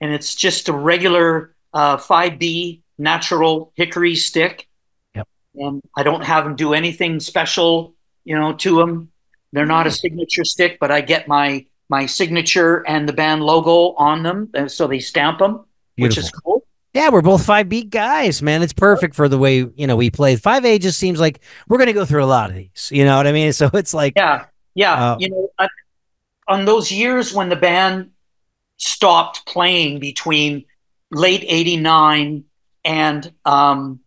and it's just a regular uh, five B natural hickory stick. Yep. And I don't have them do anything special, you know, to them. They're not a signature stick, but I get my my signature and the band logo on them, and so they stamp them, Beautiful. Which is cool. Yeah, we're both five B guys, man. It's perfect for the way, you know, we play. five A just seems like we're going to go through a lot of these. You know what I mean? So it's like... Yeah, yeah. Uh, you know, I, on those years when the band stopped playing between late eighty-nine and um,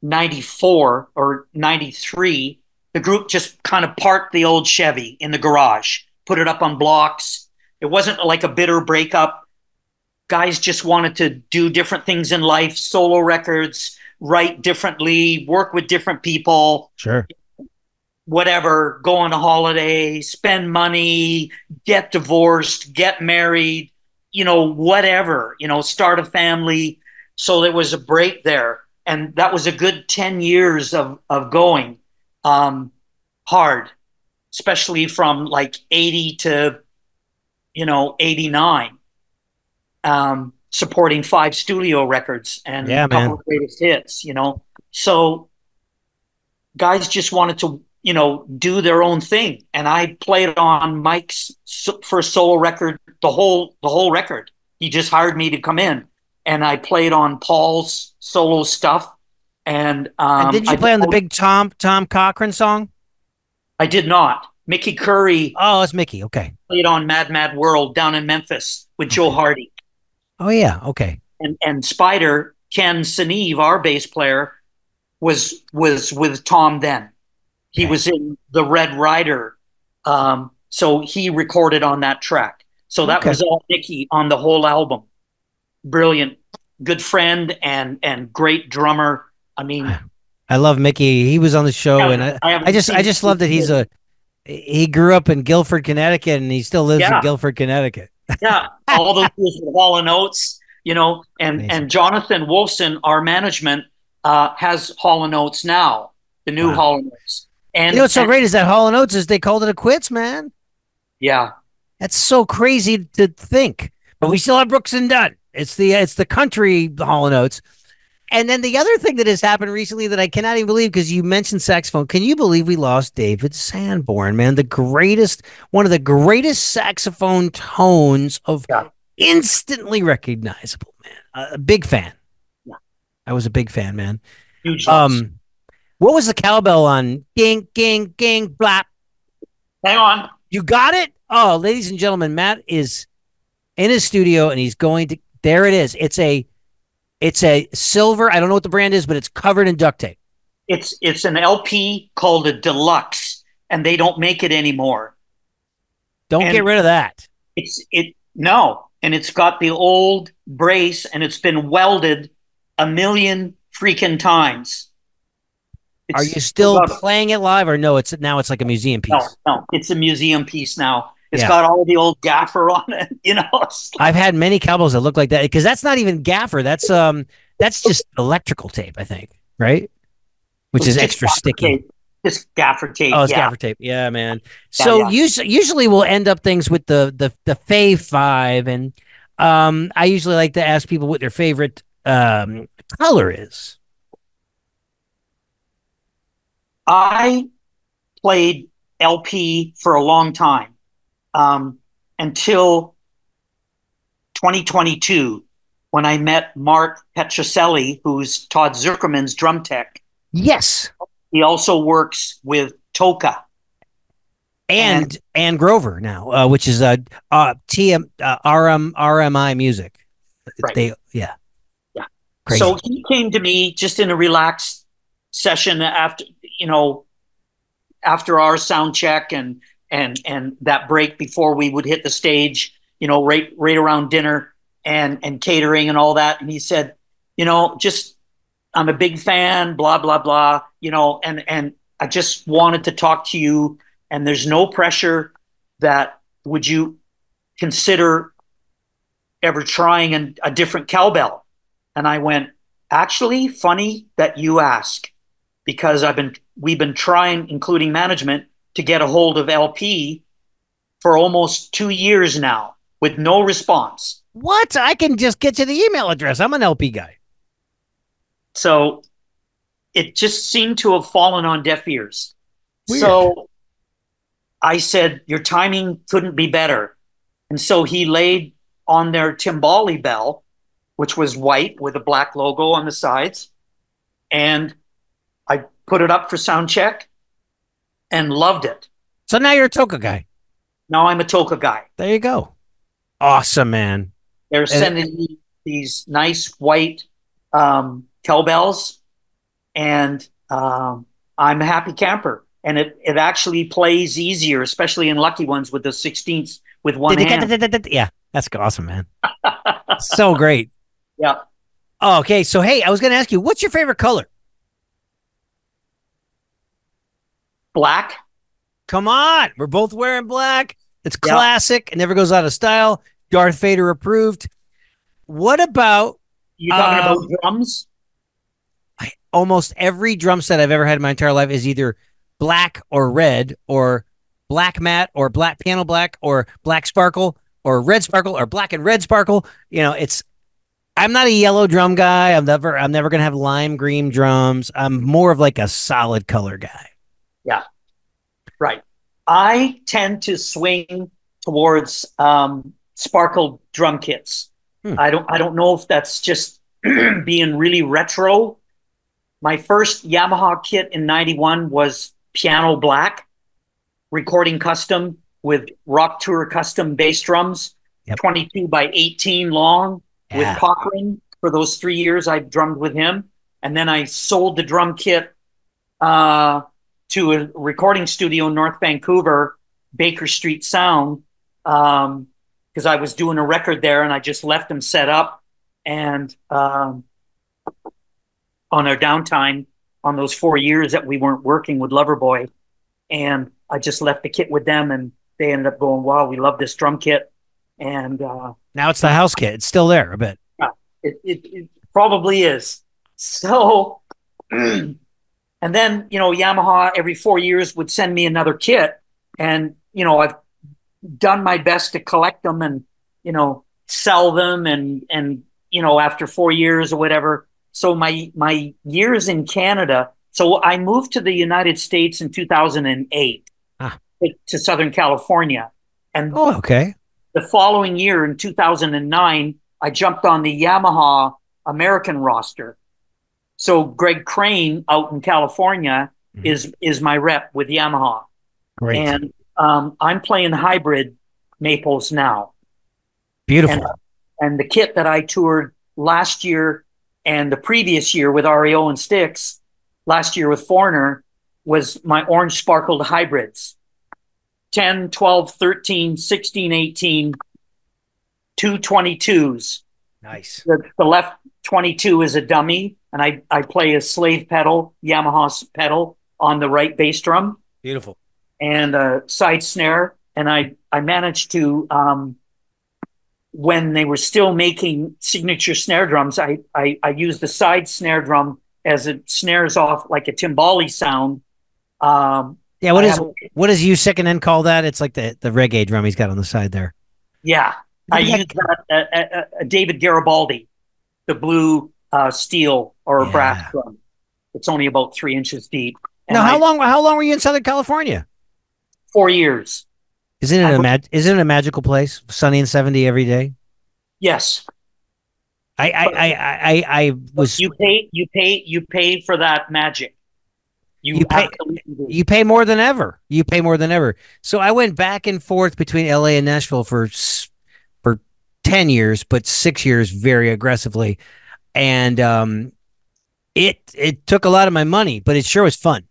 ninety-four or ninety-three, the group just kind of parked the old Chevy in the garage, put it up on blocks. It wasn't like a bitter breakup. Guys just wanted to do different things in life, solo records, write differently, work with different people. Sure. Whatever, go on a holiday, spend money, get divorced, get married, you know, whatever, you know, start a family. So there was a break there. And that was a good ten years of, of going um, hard, especially from like eighty to, you know, eighty-nine. Um, supporting five studio records and yeah, a couple man. of greatest hits, you know. So guys just wanted to, you know, do their own thing, and I played on Mike's so first solo record, the whole the whole record. He just hired me to come in, and I played on Paul's solo stuff. And, um, and did you I play on the big Tom Tom Cochran song? I did not. Mickey Curry. Oh, it's Mickey. Okay, played on Mad Mad World down in Memphis with okay. Joe Hardy. Oh yeah, okay. And and Spider, Ken Seneve, our bass player, was was with Tom then. He was in the Red Rider, um, so he recorded on that track. So that okay. was all Nicky on the whole album. Brilliant, good friend and and great drummer. I mean, I love Mickey. He was on the show, yeah, and I, I, I just I just love that he's a. He grew up in Guilford, Connecticut, and he still lives yeah. in Guilford, Connecticut. Yeah, all those years with Hall and Oates, you know, and amazing. And Jonathan Wolfson, our management, uh, has Hall and Oates now, the new wow. Hall and Oates. And you know what's and, so great is that Hall and Oates is they called it a quits, man. Yeah, that's so crazy to think. But we still have Brooks and Dunn. It's the it's the country Hall and Oates. And then the other thing that has happened recently that I cannot even believe, because you mentioned saxophone. Can you believe we lost David Sanborn, man? The greatest, one of the greatest saxophone tones of yeah. instantly recognizable, man. A big fan. Yeah. I was a big fan, man. Huge um, loss. What was the cowbell on? Ding, ding, ding, blap. Hang on. You got it? Oh, ladies and gentlemen, Matt is in his studio and he's going to, there it is. It's a, It's a silver, I don't know what the brand is, but it's covered in duct tape. It's it's an L P called a Deluxe, and they don't make it anymore. Don't and get rid of that. It's it no, and it's got the old brace, and it's been welded a million freaking times. It's, Are you still playing it live, or no? It's now it's like a museum piece. No, no, it's a museum piece now. It's yeah. got all the old gaffer on it, you know. Like, I've had many cowbells that look like that, because that's not even gaffer. That's um, that's just electrical tape, I think, right? Which is extra sticky. Just gaffer tape. Oh, it's yeah. gaffer tape. Yeah, man. So yeah, yeah. usually, usually we'll end up things with the the the Fay Five, and um, I usually like to ask people what their favorite um color is. I played L P for a long time. Um, until twenty twenty-two, when I met Mark Petroselli, who's Todd Zuckerman's drum tech. Yes. He also works with Toka. And and, and Grover now, uh, which is uh, uh, T M, uh, R M, R M I Music. Right. They, yeah. Yeah. Crazy. So he came to me just in a relaxed session after, you know, after our sound check and and and that break before we would hit the stage, you know, right right around dinner and and catering and all that. And he said, you know, just, I'm a big fan, blah, blah, blah, you know, and and I just wanted to talk to you, and there's no pressure that would you consider ever trying an, a different cowbell. And I went, actually, funny that you ask, because I've been, we've been trying, including management, to get a hold of L P for almost two years now with no response. What? I can just get you the email address. I'm an L P guy. So it just seemed to have fallen on deaf ears. Weird. So I said, your timing couldn't be better. And so he laid on their timbale bell, which was white with a black logo on the sides. And I put it up for sound check. And loved it. So now you're a Toka guy. Now I'm a Toka guy. There you go. Awesome, man. They're and sending me these nice white um, cowbells, and um, I'm a happy camper. And it, it actually plays easier, especially in lucky ones with the sixteenths with one hand. Yeah, that's awesome, man. So great. Yeah. Oh, okay, so hey, I was going to ask you, what's your favorite color? Black. Come on. We're both wearing black. It's classic. Yep. It never goes out of style. Darth Vader approved. What about... You're talking um, about drums? I, almost every drum set I've ever had in my entire life is either black or red, or black matte or black piano black or black sparkle or red sparkle or black and red sparkle. You know, it's... I'm not a yellow drum guy. I'm never, I'm never going to have lime green drums. I'm more of like a solid color guy. Yeah, right. I tend to swing towards um, sparkled drum kits. Hmm. I don't. I don't know if that's just being really retro. My first Yamaha kit in ninety-one was piano black, recording custom with Rock Tour custom bass drums, yep. twenty-two by eighteen long, yeah. with Cochran. For those three years, I drummed with him, And then I sold the drum kit uh, to a recording studio in North Vancouver, Baker Street Sound, because um, I was doing a record there, and I just left them set up. And um, on our downtime, on those four years that we weren't working with Loverboy, and I just left the kit with them, and they ended up going, wow, we love this drum kit. And uh, now it's the house kit. It's still there a bit. It, it, it probably is. So, and then, you know, Yamaha every four years would send me another kit, and, you know, I've done my best to collect them and, you know, sell them. And, and, you know, after four years or whatever. So my, my years in Canada. So I moved to the United States in two thousand eight ah. to Southern California. And oh, okay. The following year in two thousand nine, I jumped on the Yamaha American roster. So Greg Crane out in California mm-hmm. is, is my rep with Yamaha. Great. And um, I'm playing hybrid maples now. Beautiful. And, and the kit that I toured last year and the previous year with R E O and Styx, last year with Foreigner, was my orange sparkled hybrids. ten, twelve, thirteen, sixteen, eighteen, two twenty-twos. Nice. The, the left twenty-two is a dummy, and I, I play a slave pedal, Yamaha's pedal, on the right bass drum. Beautiful. And a side snare. And I, I managed to, um, when they were still making signature snare drums, I, I, I used the side snare drum as it snares off like a timbali sound. Um, yeah. What I is, have, what does you Sickinen call that? It's like the, the reggae drum he's got on the side there. Yeah. I used that, a, a, a David Garibaldi, the blue uh, steel or yeah. brass drum. It's only about three inches deep. And now, how I, long, how long were you in Southern California? Four years. Isn't it a mag isn't it a magical place? Sunny and seventy every day. Yes. I I, but, I, I, I, I was you pay you pay you pay for that magic. You, you pay you pay more than ever. You pay more than ever. So I went back and forth between L A and Nashville for for ten years, but six years very aggressively, and um, it it took a lot of my money, but it sure was fun.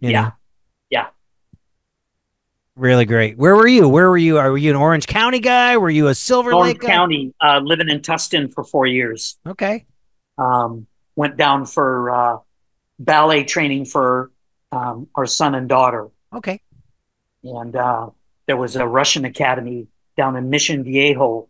You yeah. know? Really great. Where were you? Where were you? Are you an Orange County guy? Were you a Silver Orange Lake guy? County, uh, living in Tustin for four years. Okay. Um, went down for uh, ballet training for um, our son and daughter. Okay. And uh, there was a Russian academy down in Mission Viejo.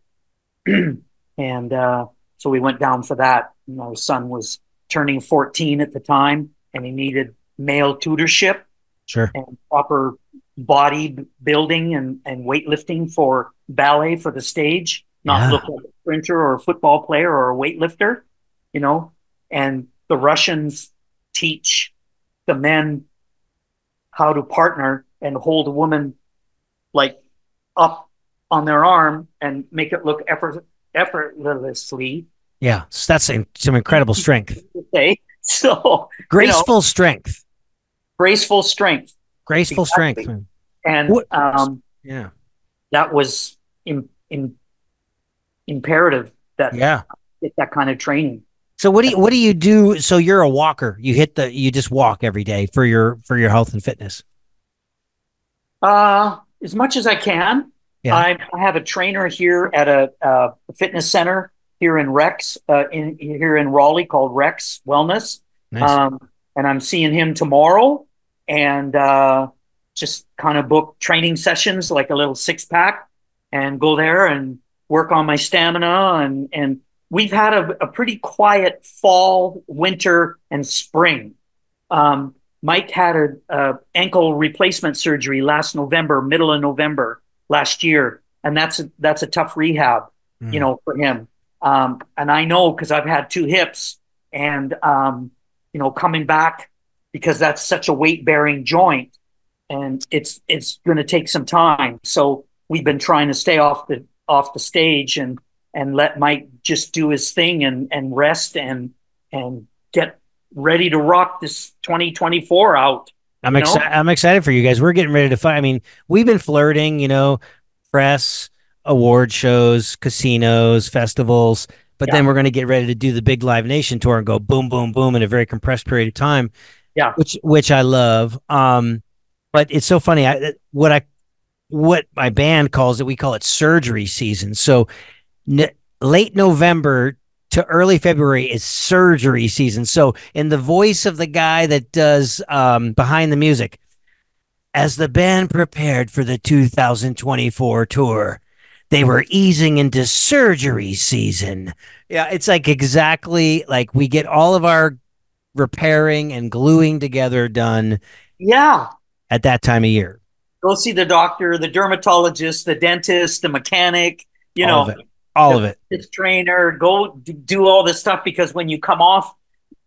And uh, so we went down for that. You know, his son was turning fourteen at the time, and he needed male tutorship. Sure. And proper body building and, and weightlifting for ballet for the stage, not yeah. look like a sprinter or a football player or a weightlifter, you know. And the Russians teach the men how to partner and hold a woman like up on their arm and make it look effort, effortlessly. Yeah, so that's some incredible strength. Okay, so graceful you know, strength, graceful strength. Graceful exactly. strength, and um, yeah, that was in, in, imperative that yeah get that kind of training. So what do you, what do you do? So you're a walker. You hit the you just walk every day for your for your health and fitness. Uh, as much as I can. Yeah. I, I have a trainer here at a, uh, a fitness center here in Rex, uh, in here in Raleigh called Rex Wellness. Nice. Um, and I'm seeing him tomorrow. And uh, just kind of book training sessions, like a little six pack, and go there and work on my stamina. And, and we've had a, a pretty quiet fall, winter, and spring. Um, Mike had an uh, ankle replacement surgery last November, middle of November last year. And that's a, that's a tough rehab, mm. you know, for him. Um, and I know because I've had two hips and, um, you know, coming back, because that's such a weight-bearing joint, and it's it's going to take some time. So we've been trying to stay off the off the stage and and let Mike just do his thing and and rest and and get ready to rock this twenty twenty-four out. I'm excited. I'm excited for you guys. We're getting ready to fight. I mean, we've been flirting, you know, press, award shows, casinos, festivals. but yeah. then we're going to get ready to do the big Live Nation tour and go boom, boom, boom in a very compressed period of time. Yeah, which which I love. Um, but it's so funny. I what I what my band calls it, we call it surgery season. So n- late November to early February is surgery season. So in the voice of the guy that does um, behind the music, as the band prepared for the two thousand twenty-four tour, they were easing into surgery season. Yeah, it's like exactly like we get all of our repairing and gluing together done. Yeah. At that time of year. Go see the doctor, the dermatologist, the dentist, the mechanic, you all know, of it. all the, of it. This trainer, go do all this stuff, because when you come off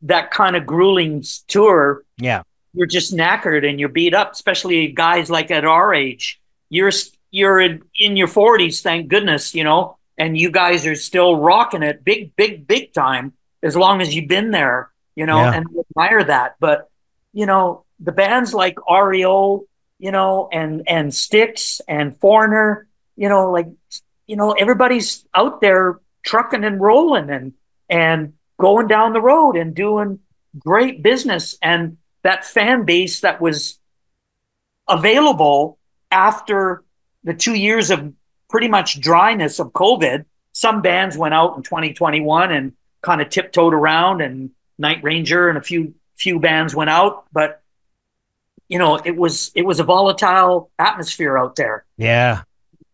that kind of grueling tour, yeah, you're just knackered and you're beat up, especially guys like at our age. You're you're in, in your forties, thank goodness, you know, and you guys are still rocking it big, big, big time as long as you've been there, you know, yeah. and we admire that. But, you know, the bands like R E O, you know, and, and Styx and Foreigner, you know, like, you know, everybody's out there trucking and rolling and and going down the road and doing great business. And that fan base that was available after the two years of pretty much dryness of COVID, some bands went out in twenty twenty-one and kind of tiptoed around, and Night Ranger and a few few bands went out, but you know, it was it was a volatile atmosphere out there. Yeah.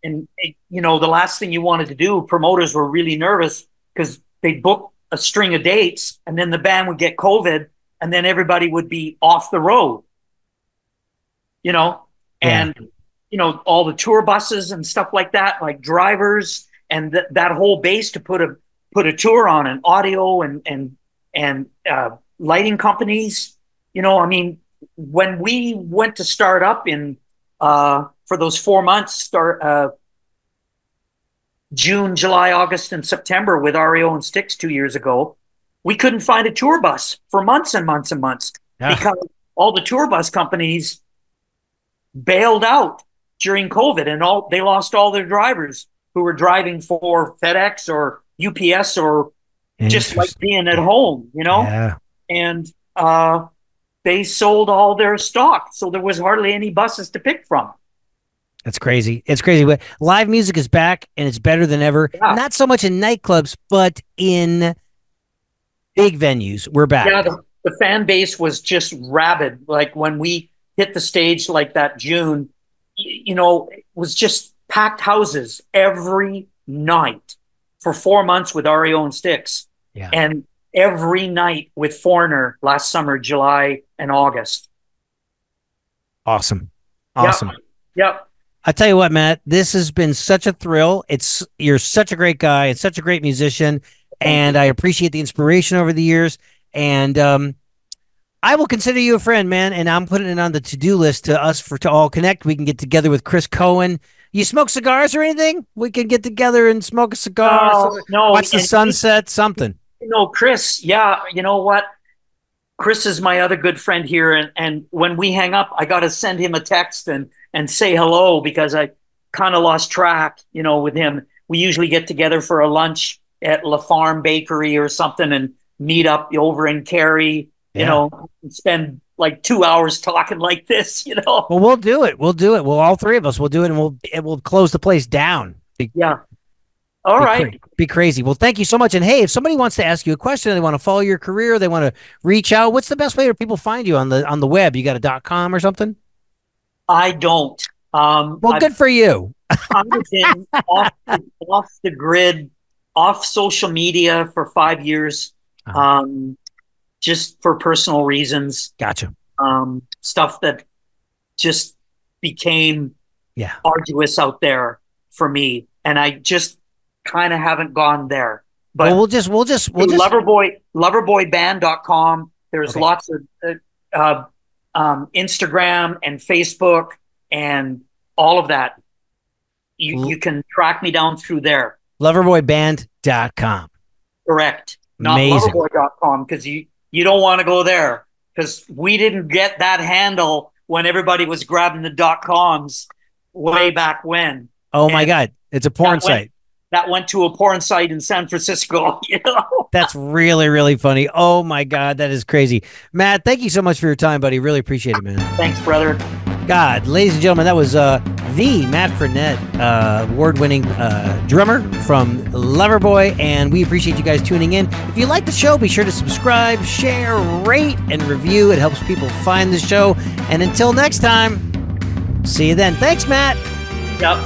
And it, you know, the last thing you wanted to do, promoters were really nervous because they'd book a string of dates and then the band would get COVID. And then everybody would be off the road, you know, and, yeah. you know, all the tour buses and stuff like that, like drivers and th- that whole base to put a, put a tour on, and audio and, and, and uh, lighting companies, you know, I mean, when we went to start up in, uh, for those four months, start uh, June, July, August, and September with R E O and Styx two years ago, we couldn't find a tour bus for months and months and months yeah. because all the tour bus companies bailed out during COVID, and all they lost all their drivers who were driving for FedEx or U P S or just like being at home, you know? Yeah. And uh, they sold all their stock. So there was hardly any buses to pick from. That's crazy. It's crazy. But live music is back and it's better than ever. Yeah. Not so much in nightclubs, but in big venues, we're back. Yeah, the, the fan base was just rabid. Like when we hit the stage like that June, you, you know, it was just packed houses every night for four months with R E O and Styx. Yeah. And every night with Foreigner last summer, July and August. Awesome. Awesome. Yep. yep. I tell you what, Matt, this has been such a thrill. It's you're such a great guy. It's such a great musician. And I appreciate the inspiration over the years. And um, I will consider you a friend, man. And I'm putting it on the to-do list to us for to all connect. We can get together with Chris Cohen. You smoke cigars or anything? We can get together and smoke a cigar. No, no, watch the sunset, he, something. You know, Chris, yeah, you know what? Chris is my other good friend here. And, and when we hang up, I got to send him a text and, and say hello, because I kind of lost track, you know, with him. We usually get together for a lunch at La Farm Bakery or something and meet up over in Cary, you yeah. know, and spend like two hours talking like this, you know. Well, we'll do it. We'll do it. Well, all three of us will do it, and we'll it will close the place down. Be, yeah. All be right. Cra- be crazy. Well, thank you so much. And hey, if somebody wants to ask you a question, they want to follow your career, they want to reach out, what's the best way for people find you on the on the web? You got a dot com or something? I don't. Um, well, I've, good for you. I'm been off, off the grid. Off social media for five years, uh-huh. um, just for personal reasons. Gotcha. Um, stuff that just became yeah. arduous out there for me, and I just kind of haven't gone there. But well, we'll just we'll just we'll just Loverboy Loverboy Band dot com. There's okay. lots of uh, uh, um, Instagram and Facebook and all of that. You L- you can track me down through there. Loverboy Band dot com. Correct. Not Amazing. Loverboy dot com, because you, you don't want to go there, because we didn't get that handle when everybody was grabbing the dot coms way back when. Oh, and my God. It's a porn site. Went, that went to a porn site in San Francisco. You know? That's really, really funny. Oh, my God. That is crazy. Matt, thank you so much for your time, buddy. Really appreciate it, man. Thanks, brother. God, ladies and gentlemen, that was uh, the Matt Frenette, uh, award-winning uh, drummer from Loverboy, and we appreciate you guys tuning in. If you like the show, be sure to subscribe, share, rate, and review. It helps people find the show. And until next time, see you then. Thanks, Matt. Yep.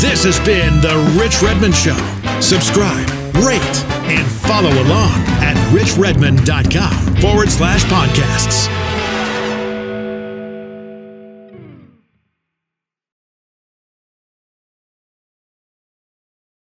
This has been The Rich Redmond Show. Subscribe, rate, and follow along at rich redmond dot com forward slash podcasts.